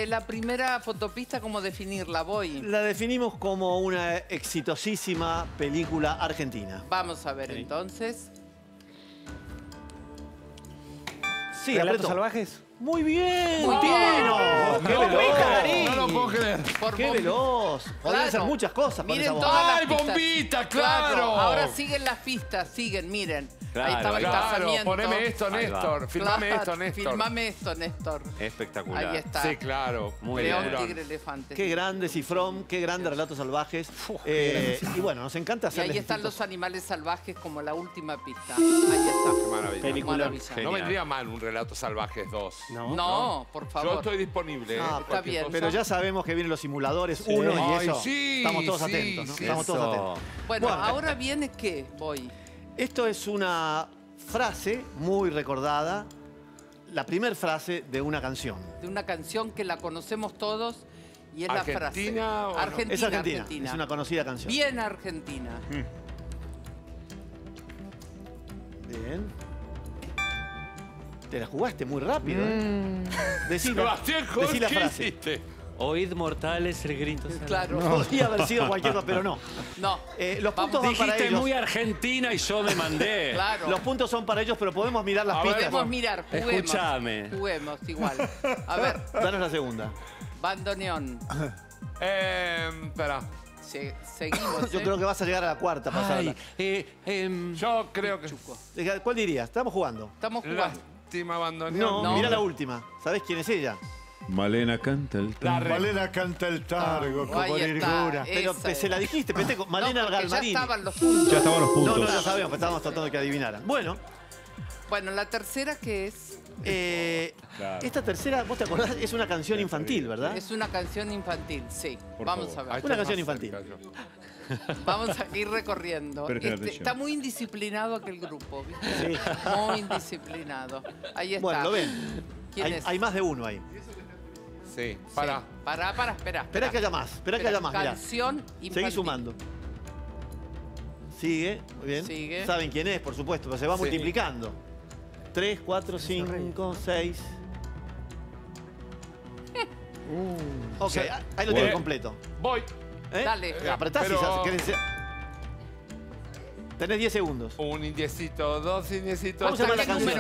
La primera fotopista, ¿cómo definirla? Voy. La definimos como una exitosísima película argentina. Vamos a ver, sí. Entonces. Sí, ¿Relatos salvajes? Muy bien. Muy bien. ¡Oh! ¡Qué veloz! No lo puedo creer. Qué veloz. Podrían hacer muchas cosas. Miren todas. ¡Ay, bombita! ¡Claro! Ahora siguen las pistas, siguen, miren. Claro, ahí estaba el casamiento. Poneme esto, Néstor. Filmame esto, Néstor. Filmame esto, Néstor. Espectacular. Ahí está. Sí, claro. Muy bien. León, tigre, elefante. Qué grande Cifrón, qué grande Relatos salvajes. Y bueno, nos encanta hacer. Y ahí están los animales salvajes como la última pista. Ahí está. Qué maravilla. Película. No vendría mal un Relatos salvajes 2. No, no, por favor. Yo estoy disponible. No, está bien. Pero ya sabemos que vienen los simuladores 1 y eso. Sí, estamos todos atentos, ¿no? Estamos todos atentos. Bueno, ahora viene qué, voy. Esto es una frase muy recordada, la primera frase de una canción. De una canción que la conocemos todos y es Argentina, la frase. No? Argentina, es Argentina. Argentina. Es una conocida canción. Bien, Argentina. Bien. Te la jugaste muy rápido, ¿eh? Decí, Sebastián Holtz, decí la frase. ¿Qué hiciste? Oíd mortales el grito. Claro. No. Podría haber sido cualquier cosa, pero no. No. Los puntos van para ellos. Dijiste muy argentina y yo me mandé. Claro. Los puntos son para ellos, pero podemos mirar las pistas. Podemos mirar, juguemos. Escúchame. Juguemos igual. A ver. Danos la segunda. Bandoneón. Espera. Seguimos. Yo creo que vas a llegar a la cuarta pasada. Yo creo que... ¿Cuál dirías? Estamos jugando. Estamos jugando. No, no, mira la última. ¿Sabés quién es ella? Malena canta el targo. Malena canta el targo, como ligura. Pero se la dijiste, Peteco. Malena Galmarini. Ya estaban los puntos. Ya estaban los puntos. No, no lo sabíamos, pero estábamos tratando de que adivinaran. Bueno. Bueno, la tercera que es... Claro. Esta tercera, vos te acordás, es una canción infantil, ¿verdad? Es una canción infantil, sí. Por vamos favor. A ver. Una canción infantil. Vamos a ir recorriendo. Está muy indisciplinado aquel grupo, ¿viste? Sí. Muy indisciplinado. Ahí está. Bueno, lo ven. Hay más de uno ahí. Sí. Pará. Sí. Pará, espera que haya más. Espera que haya más. Canción infantil. Seguí sumando. Sigue. Muy bien. Sigue. Saben quién es, por supuesto, pero se va multiplicando. 3, 4, 5, 6. Ok, ahí lo tiene completo. Voy. Dale. Apretás y querés... Tenés 10 segundos. Un indiecito, 2 indiecitos.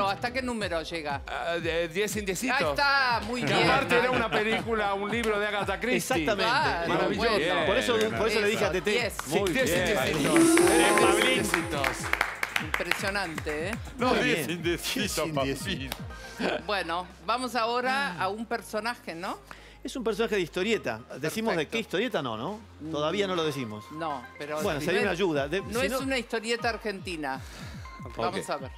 ¿Hasta qué número llega? 10 indiecitos. Ahí está, muy bien. Aparte era una película, un libro de Agatha Christie. Exactamente. Ah, maravilloso. Bien, por eso le dije a Tete. 10 indiecitos. Impresionante, ¿eh? No, 10 indecisos, papi. Bueno, vamos ahora a un personaje, ¿no? Es un personaje de historieta. Decimos perfecto. De qué historieta no, ¿no? Todavía no lo decimos. No, pero... Bueno, sería una ayuda. No es una historieta argentina. Okay. Vamos a ver.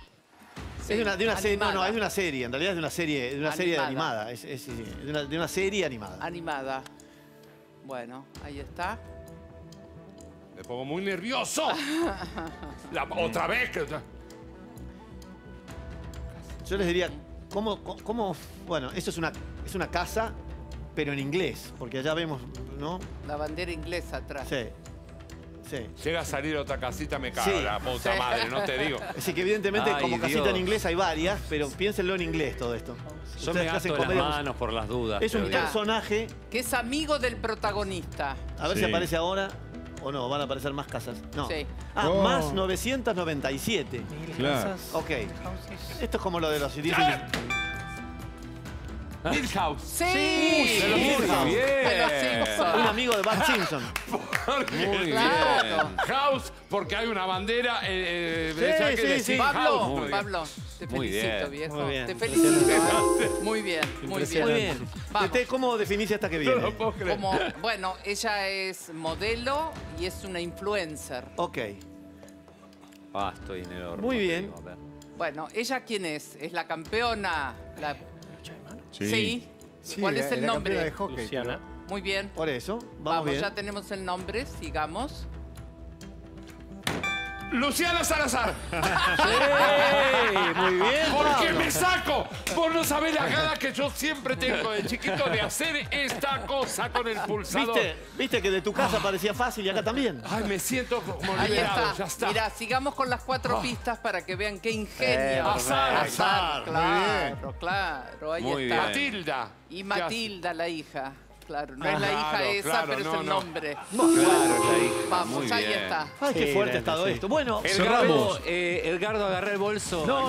Sí, es de una serie, es de una serie. En realidad es de una serie animada. De una serie animada. Animada. Bueno, ahí está. Me pongo muy nervioso. Otra vez que... Yo les diría, ¿cómo? Bueno, eso es una casa... Pero en inglés, porque allá vemos, ¿no? La bandera inglesa atrás. Sí. Sí. Llega a salir otra casita, me cago la puta madre, no te digo. Así que evidentemente como casita en inglés hay varias, pero piénsenlo en inglés todo esto. Yo me gasto las manos por las dudas. Es un personaje... Que es amigo del protagonista. A ver si aparece ahora o no, van a aparecer más casas. No. Sí. Ah, más 997. Claro. Ok. Esto es como lo de los... Milhouse. Sí. De los Milhouse. Bien. Un amigo de Bart Simpson. Muy claro. Bien. House, porque hay una bandera. Sí. Pablo, te felicito, viejo. Muy bien. Te felicito. Muy bien, muy bien. ¿Cómo definís hasta que viene? No lo puedo creer. Como, bueno, ella es modelo y es una influencer. Ok. Pasto, dinero. Muy bien. Bueno, ¿ella quién es? ¿Es la campeona? La... Sí. ¿Cuál es el nombre? De hockey, Luciana. Muy bien. Por eso, vamos bien. Ya tenemos el nombre, sigamos. Luciana Salazar. Sí, muy bien. Porque me saco. Vos no sabés la gana que yo siempre tengo de chiquito de hacer esta cosa con el pulsador. ¿Viste que de tu casa parecía fácil y acá también? Ay, me siento como liberado. Ya está. Mirá, sigamos con las 4 pistas para que vean qué ingenio. Azar. Claro. Ahí muy está. Matilda. Y Matilda, la hija. Claro, no es la hija esa, pero es el nombre. Claro, es la hija. Vamos, ahí está. Ay, qué fuerte ha estado esto. Bueno, cerramos. Edgardo, agarré el bolso. No,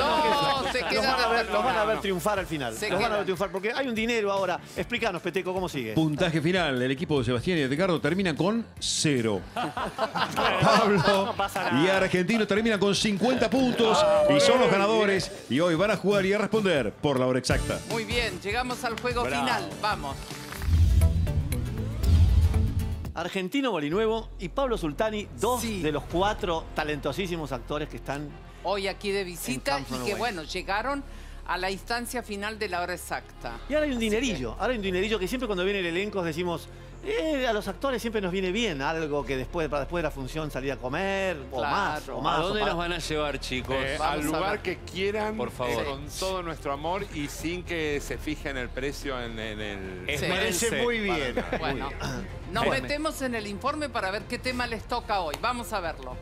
se queda. Los van a ver triunfar al final. Los van a ver triunfar porque hay un dinero ahora. Explícanos, Peteco, ¿cómo sigue? Puntaje final. El equipo de Sebastián y Edgardo termina con 0. Pablo y Argentino terminan con 50 puntos y son los ganadores. Y hoy van a jugar y a responder por la hora exacta. Muy bien, llegamos al juego final. Vamos. Argentino Molinuevo y Pablo Sultani, dos de los 4 talentosísimos actores que están hoy aquí de visita y que, bueno, llegaron a la instancia final de la hora exacta. Y ahora hay un dinerillo, que siempre cuando viene el elenco decimos, a los actores siempre nos viene bien algo que después, para después de la función salir a comer, claro, o más. ¿A dónde nos van a llevar, chicos? Al lugar que quieran, por favor. Con todo nuestro amor y sin que se fije en el precio en el... Parece muy bien. Bueno, nos metemos en el informe para ver qué tema les toca hoy. Vamos a verlo.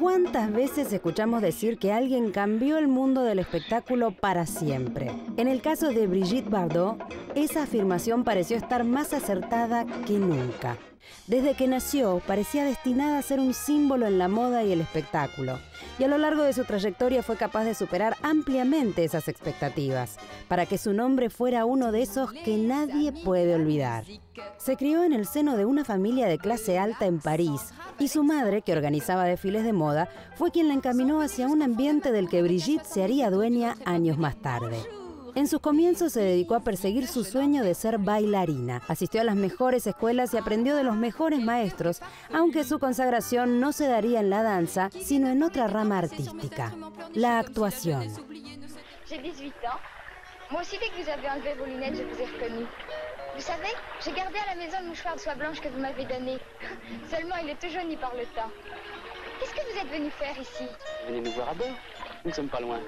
¿Cuántas veces escuchamos decir que alguien cambió el mundo del espectáculo para siempre? En el caso de Brigitte Bardot, esa afirmación pareció estar más acertada que nunca. Desde que nació, parecía destinada a ser un símbolo en la moda y el espectáculo, y a lo largo de su trayectoria fue capaz de superar ampliamente esas expectativas, para que su nombre fuera uno de esos que nadie puede olvidar. Se crió en el seno de una familia de clase alta en París, y su madre, que organizaba desfiles de moda, fue quien la encaminó hacia un ambiente del que Brigitte se haría dueña años más tarde. En sus comienzos se dedicó a perseguir su sueño de ser bailarina. Asistió a las mejores escuelas y aprendió de los mejores maestros, aunque su consagración no se daría en la danza, sino en otra rama artística, la actuación. J'ai 18 ans. Moi aussi, dès que vous avez enlevé vos lunettes, je vous ai reconnu. Vous savez, j'ai gardé à la maison le mouchoir de soie blanche que vous m'avez donné. Seulement, il est tout jauni par le temps. Qu'est-ce que vous êtes venu faire ici? Venez nous voir à bord. Nous ne sommes pas loin.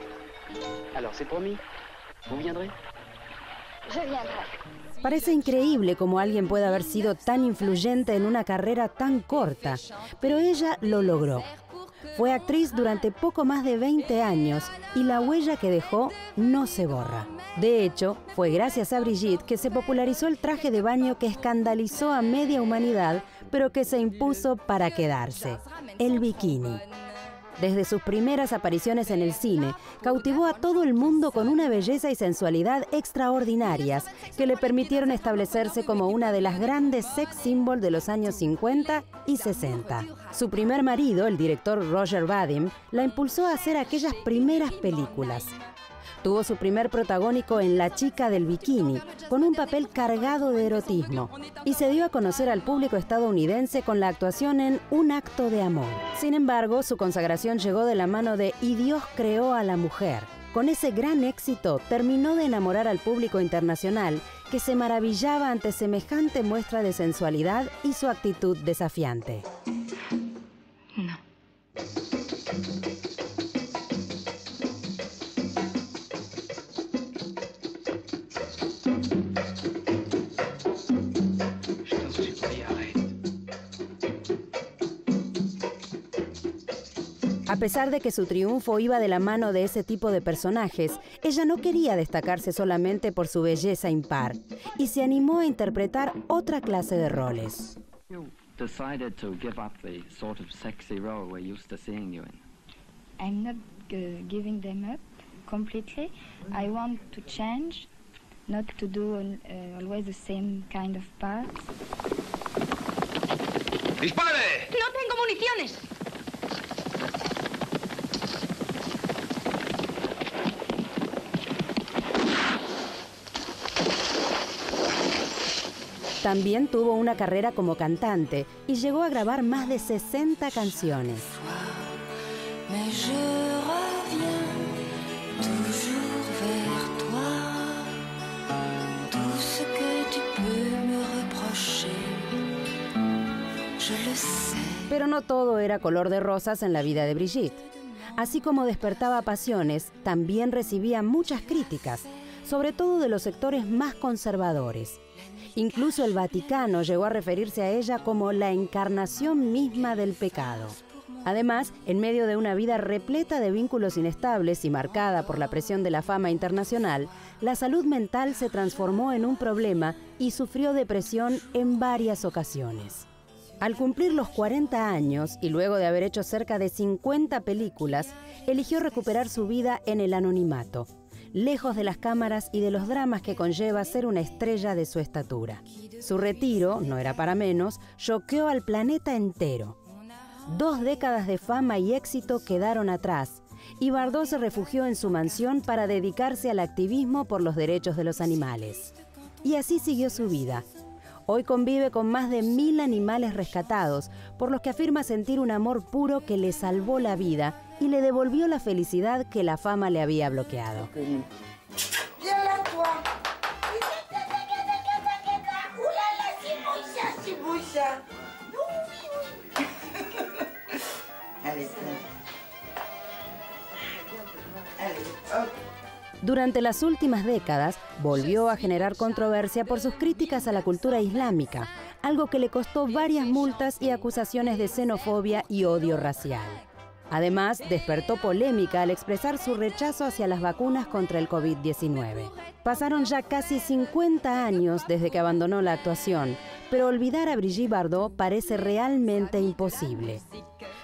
Alors, c'est promis. ¿Vos vendré? Yo vendré. Parece increíble cómo alguien puede haber sido tan influyente en una carrera tan corta, pero ella lo logró. Fue actriz durante poco más de 20 años y la huella que dejó no se borra. De hecho, fue gracias a Brigitte que se popularizó el traje de baño que escandalizó a media humanidad, pero que se impuso para quedarse, el bikini. Desde sus primeras apariciones en el cine, cautivó a todo el mundo con una belleza y sensualidad extraordinarias que le permitieron establecerse como una de las grandes sex symbols de los años 50 y 60. Su primer marido, el director Roger Vadim, la impulsó a hacer aquellas primeras películas. Tuvo su primer protagónico en La chica del bikini, con un papel cargado de erotismo, y se dio a conocer al público estadounidense con la actuación en Un acto de amor. Sin embargo, su consagración llegó de la mano de Y Dios creó a la mujer. Con ese gran éxito, terminó de enamorar al público internacional, que se maravillaba ante semejante muestra de sensualidad y su actitud desafiante. No. A pesar de que su triunfo iba de la mano de ese tipo de personajes, ella no quería destacarse solamente por su belleza impar y se animó a interpretar otra clase de roles. I'm not giving them up completely. I want to change, not to do always the same kind of part. ¡Dispare! ¡No tengo municiones! También tuvo una carrera como cantante y llegó a grabar más de 60 canciones. Mais je reviens toujours vers toi. Tout ce que tu peux me reprocher, je le sais. Pero no todo era color de rosas en la vida de Brigitte. Así como despertaba pasiones, también recibía muchas críticas, sobre todo de los sectores más conservadores. Incluso el Vaticano llegó a referirse a ella como la encarnación misma del pecado. Además, en medio de una vida repleta de vínculos inestables y marcada por la presión de la fama internacional, la salud mental se transformó en un problema y sufrió depresión en varias ocasiones. Al cumplir los 40 años y luego de haber hecho cerca de 50 películas, eligió recuperar su vida en el anonimato, lejos de las cámaras y de los dramas que conlleva ser una estrella de su estatura. Su retiro, no era para menos, choqueó al planeta entero. 2 décadas de fama y éxito quedaron atrás y Bardot se refugió en su mansión para dedicarse al activismo por los derechos de los animales. Y así siguió su vida. Hoy convive con más de 1000 animales rescatados, por los que afirma sentir un amor puro que le salvó la vida y le devolvió la felicidad que la fama le había bloqueado. Durante las últimas décadas, volvió a generar controversia por sus críticas a la cultura islámica, algo que le costó varias multas y acusaciones de xenofobia y odio racial. Además, despertó polémica al expresar su rechazo hacia las vacunas contra el COVID-19. Pasaron ya casi 50 años desde que abandonó la actuación, pero olvidar a Brigitte Bardot parece realmente imposible.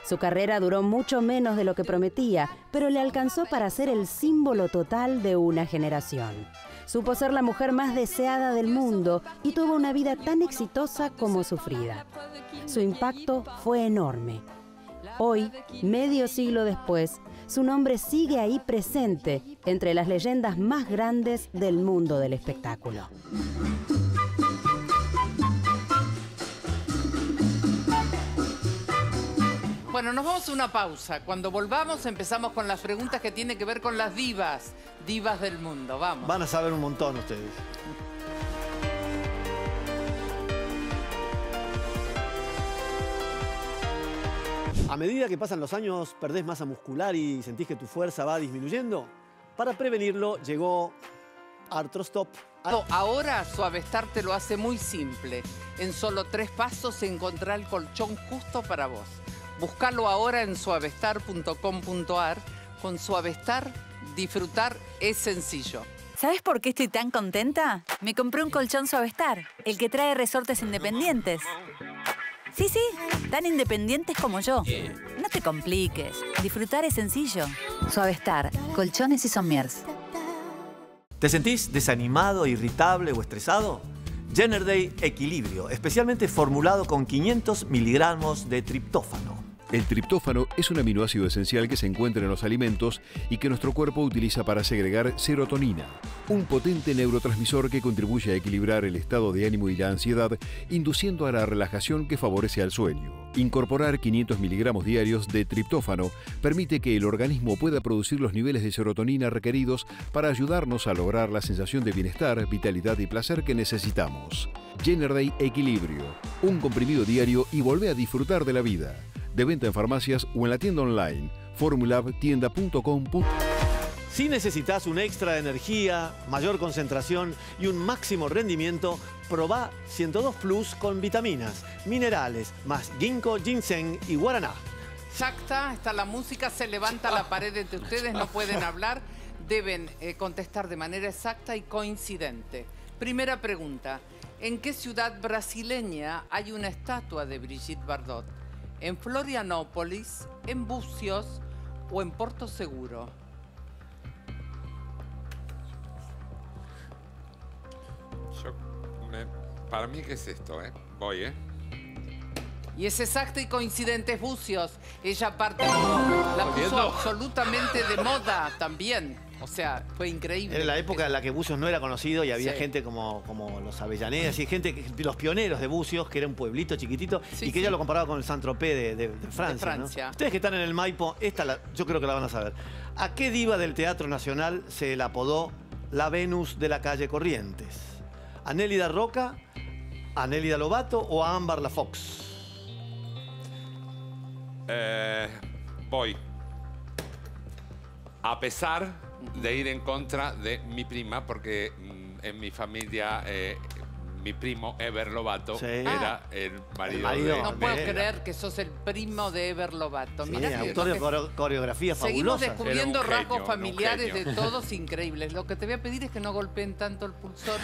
Su carrera duró mucho menos de lo que prometía, pero le alcanzó para ser el símbolo total de una generación. Supo ser la mujer más deseada del mundo y tuvo una vida tan exitosa como sufrida. Su impacto fue enorme. Hoy, medio siglo después, su nombre sigue ahí presente entre las leyendas más grandes del mundo del espectáculo. Bueno, nos vamos a una pausa. Cuando volvamos empezamos con las preguntas que tienen que ver con las divas, divas del mundo. Vamos. Van a saber un montón ustedes. A medida que pasan los años, perdés masa muscular y sentís que tu fuerza va disminuyendo. Para prevenirlo llegó Artrostop. Ahora Suavestar te lo hace muy simple. En solo 3 pasos encontrá el colchón justo para vos. Búscalo ahora en suavestar.com.ar. Con Suavestar, disfrutar es sencillo. ¿Sabes por qué estoy tan contenta? Me compré un colchón Suavestar, el que trae resortes independientes. Sí, sí, tan independientes como yo. No te compliques, disfrutar es sencillo. Suavestar, colchones y sommiers. ¿Te sentís desanimado, irritable o estresado? Gener Day Equilibrio, especialmente formulado con 500 miligramos de triptófano. El triptófano es un aminoácido esencial que se encuentra en los alimentos y que nuestro cuerpo utiliza para segregar serotonina, un potente neurotransmisor que contribuye a equilibrar el estado de ánimo y la ansiedad, induciendo a la relajación que favorece al sueño. Incorporar 500 miligramos diarios de triptófano permite que el organismo pueda producir los niveles de serotonina requeridos para ayudarnos a lograr la sensación de bienestar, vitalidad y placer que necesitamos. Gener Day Equilibrio, un comprimido diario y volvé a disfrutar de la vida. De venta en farmacias o en la tienda online, formulabtienda.com. Si necesitas un extra de energía, mayor concentración y un máximo rendimiento, probá 102 Plus con vitaminas, minerales, más ginkgo, ginseng y guaraná. exacta, está la música, se levanta la pared entre ustedes, no pueden hablar, deben contestar de manera exacta y coincidente. Primera pregunta, ¿en qué ciudad brasileña hay una estatua de Brigitte Bardot? ¿En Florianópolis, en Búzios o en Porto Seguro? Para mí, ¿qué es esto? Voy, Y es exacto y coincidente, Búzios. Ella la puso absolutamente de moda también. O sea, fue increíble. Era la época en la que Búzios no era conocido y había gente como los Avellaneda, y gente, los pioneros de Búzios, que era un pueblito chiquitito, y que ella lo comparaba con el Saint-Tropez de Francia. ¿No? Ustedes que están en el Maipo, yo creo que la van a saber. ¿A qué diva del Teatro Nacional se le apodó la Venus de la calle Corrientes? ¿A Nélida Roca, a Nélida Lobato o a Ámbar La Fox? Voy. A pesar de ir en contra de mi prima, porque en mi familia mi primo Ever Lobato era el marido de... No puedo creer que sos el primo de Ever Lobato. Mirá autor de coreografía fabulosa. Seguimos descubriendo rasgos familiares de todos increíbles. Lo que te voy a pedir es que no golpeen tanto el pulsor.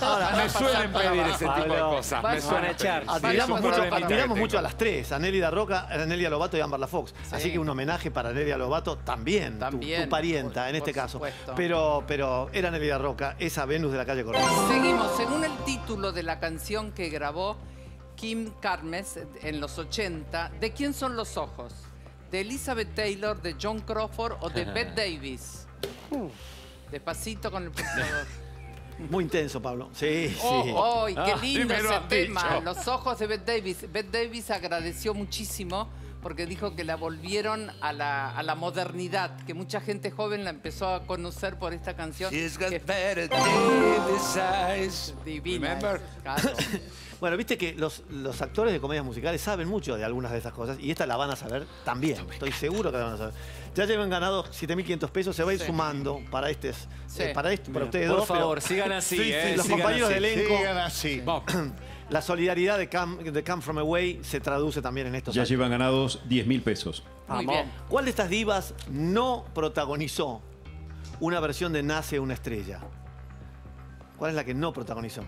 Ahora, me suelen pedir ese tipo de cosas. Me suelen echar. Admiramos mucho a las tres, a Nélida Roca, a Nelia Lobato y a Ámbar La Fox. Así que un homenaje para Nelia Lobato también, tu parienta en este caso. Pero era Nélida Roca, esa Venus de la calle Corrientes. Seguimos, según el título de la canción que grabó Kim Carnes en los 80, ¿de quién son los ojos? ¿De Elizabeth Taylor, de John Crawford o de Bette Davis? Despacito con el pulsador. Muy intenso, Pablo. ¡Ay, qué lindo ese tema! Los ojos de Bette Davis. Bette Davis agradeció muchísimo porque dijo que la volvieron a la modernidad, que mucha gente joven la empezó a conocer por esta canción. Divina. Claro. Bueno, viste que los actores de comedias musicales saben mucho de algunas de esas cosas y esta la van a saber también. Estoy seguro que la van a saber. Ya llevan ganado 7.500 pesos, se va a ir sumando para para ustedes dos. Por favor, sigan así. Los compañeros de elenco. Sigan así. La solidaridad de Come From Away se traduce también en estos años. Ya llevan ganados 10.000 pesos. Muy bien. ¿Cuál de estas divas no protagonizó una versión de Nace una estrella? ¿Cuál es la que no protagonizó?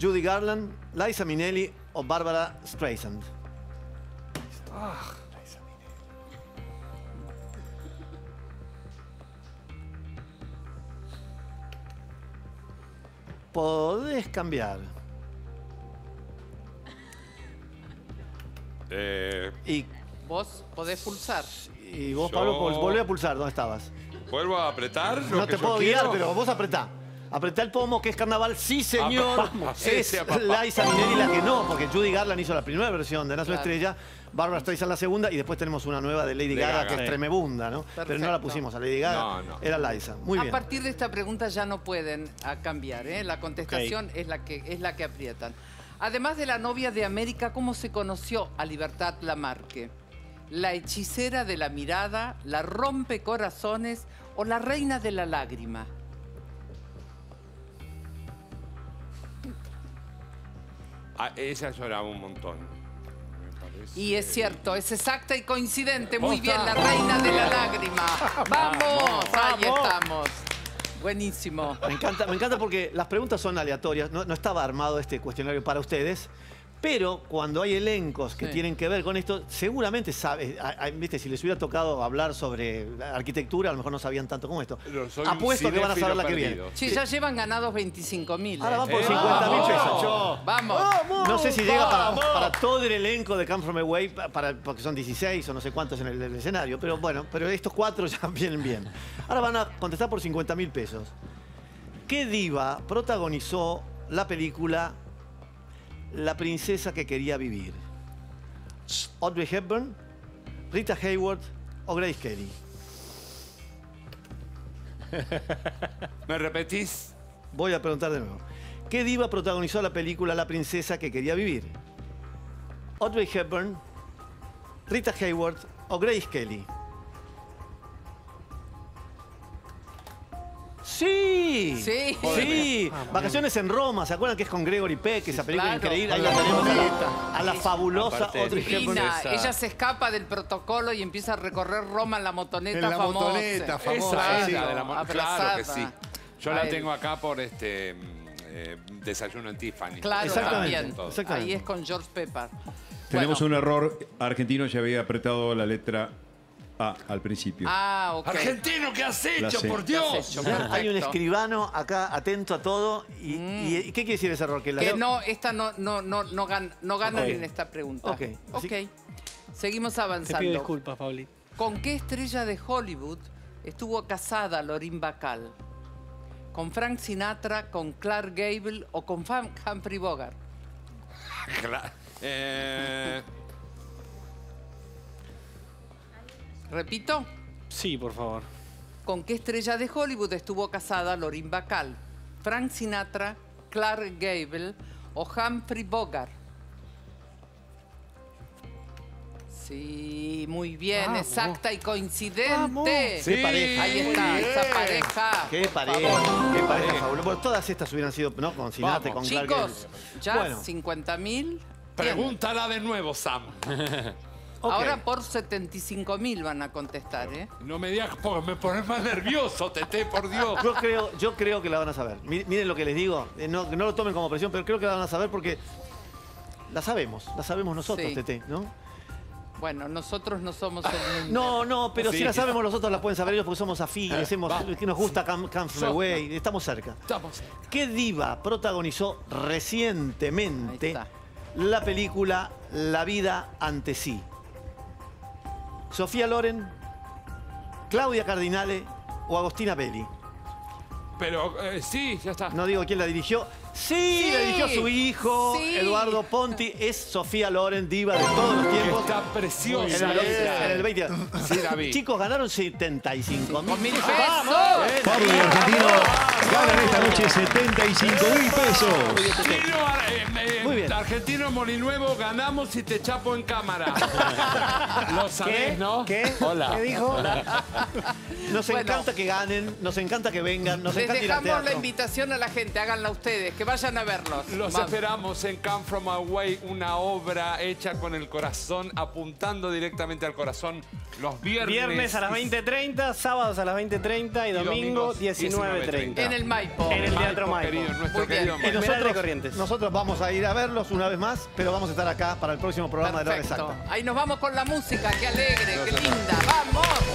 ¿Judy Garland, Liza Minnelli o Barbara Streisand? Liza Minnelli. Podés cambiar. ¿Y vos podés pulsar? Y vos, Pablo, volvés a pulsar. ¿Dónde estabas? ¿Vuelvo a apretar? No te puedo guiar, pero vos apretá. Apretá el pomo, que es carnaval. ¡Sí, señor! Es Liza Minnelli la que no, porque Judy Garland hizo la primera versión de Nace una estrella, Barbara Streisand la segunda, y después tenemos una nueva de Lady Gaga, que es tremebunda, ¿no? Pero no la pusimos a Lady Gaga, era Liza. Muy bien. A partir de esta pregunta ya no pueden cambiar, ¿eh? La contestación es la que aprietan. Además de la novia de América, ¿cómo se conoció a Libertad Lamarque? ¿La hechicera de la mirada, la rompecorazones o la reina de la lágrima? Esa lloraba un montón. Y es cierto, es exacta y coincidente. Muy bien, la reina de la lágrima. ¡Vamos! Ahí estamos. Buenísimo. Me encanta porque las preguntas son aleatorias. No estaba armado este cuestionario para ustedes, pero cuando hay elencos que tienen que ver con esto, seguramente sabes, viste, si les hubiera tocado hablar sobre arquitectura, a lo mejor no sabían tanto como esto. Apuesto que van a saber la que viene. Sí, ya llevan ganados 25.000. Ahora van por 50.000 pesos. ¡Vamos! No sé si llega para todo el elenco de Come From Away, porque son 16 o no sé cuántos en el escenario, pero bueno, pero estos cuatro ya vienen bien. Ahora van a contestar por 50.000 pesos. ¿Qué diva protagonizó la película La princesa que quería vivir? ¿Audrey Hepburn, Rita Hayworth o Grace Kelly? ¿Me repetís? Voy a preguntar de nuevo. ¿Qué diva protagonizó la película La princesa que quería vivir? ¿Audrey Hepburn, Rita Hayworth o Grace Kelly? Sí. Sí. Sí. Vacaciones en Roma, ¿se acuerdan que es con Gregory Peck? Esa película increíble. Ahí la tenemos a la fabulosa otra Divina. Ella se escapa del protocolo y empieza a recorrer Roma en la motoneta famosa. En la motoneta famosa. Esa, sí, de la claro que sí. Yo la tengo acá por Desayuno en Tiffany. Claro, exactamente, exactamente. Ahí es con George Pepper. Tenemos un error. Argentino ya había apretado la letra A al principio. Ah, ok. Argentino, ¿qué has hecho? Por Dios. Hay un escribano acá atento a todo. ¿Y, ¿y qué quiere decir ese error? Que, no ganan en esta pregunta. Ok. Okay. Seguimos avanzando. Te pido disculpas, Pauli. ¿Con qué estrella de Hollywood estuvo casada Lorin Bacall? ¿Con Frank Sinatra, con Clark Gable o con Humphrey Bogart? ¿Repito? Sí, por favor. ¿Con qué estrella de Hollywood estuvo casada Lorin Bacall? ¿Frank Sinatra, Clark Gable o Humphrey Bogart? Sí, muy bien, exacta y coincidente. Vamos. Sí, pareja. Ahí está, esa pareja. Qué pareja, qué pareja fabulosa. Por todas estas hubieran sido, ¿no? Con Sinatra, con Clark Gable. Chicos, ya 50.000. Pregúntala de nuevo, Sam. Ahora por 75.000 van a contestar, ¿eh? No me digas, porque me pones más nervioso, Tete, por Dios. Yo creo que la van a saber. Miren lo que les digo. No lo tomen como presión, pero creo que la van a saber porque la sabemos nosotros, Tete, ¿no? Bueno, nosotros no somos el mundo. No, no, pero si la sabemos nosotros, la pueden saber ellos porque somos afines, nos gusta Come From Away, estamos cerca. Estamos. ¿Qué diva protagonizó recientemente la película La vida ante sí? ¿Sofía Loren, Claudia Cardinale o Agostina Belli? Pero sí, ya está. No digo quién la dirigió. Sí, sí, la dirigió su hijo, Eduardo Ponti. Es Sofía Loren, diva de todos los tiempos. Está preciosa. En el 20. Sí, la vi. Chicos, ganaron 75.000 pesos. ¡Vamos! Pablo y Argentino ganan esta noche 75.000 pesos. Muy bien. Argentino Molinuevo, ganamos y te chapo en cámara. Lo sabés, ¿no? ¿Qué? Hola. ¿Qué dijo? Hola. Nos encanta que ganen, nos encanta que vengan, nos encanta ir al teatro. Les dejamos la invitación a la gente, háganla ustedes, que vayan a verlos. Los esperamos en Come From Away, una obra hecha con el corazón, apuntando directamente al corazón los viernes. Viernes a las 20:30, sábados a las 20:30 y domingo 19:30. En el Maipo. En el Teatro Maipo. Querido, nuestro querido Maipo. Nosotros vamos a ir a verlos una vez más, pero vamos a estar acá para el próximo programa de La Hora Exacta. Ahí nos vamos con la música, qué alegre, qué linda. ¡Vamos!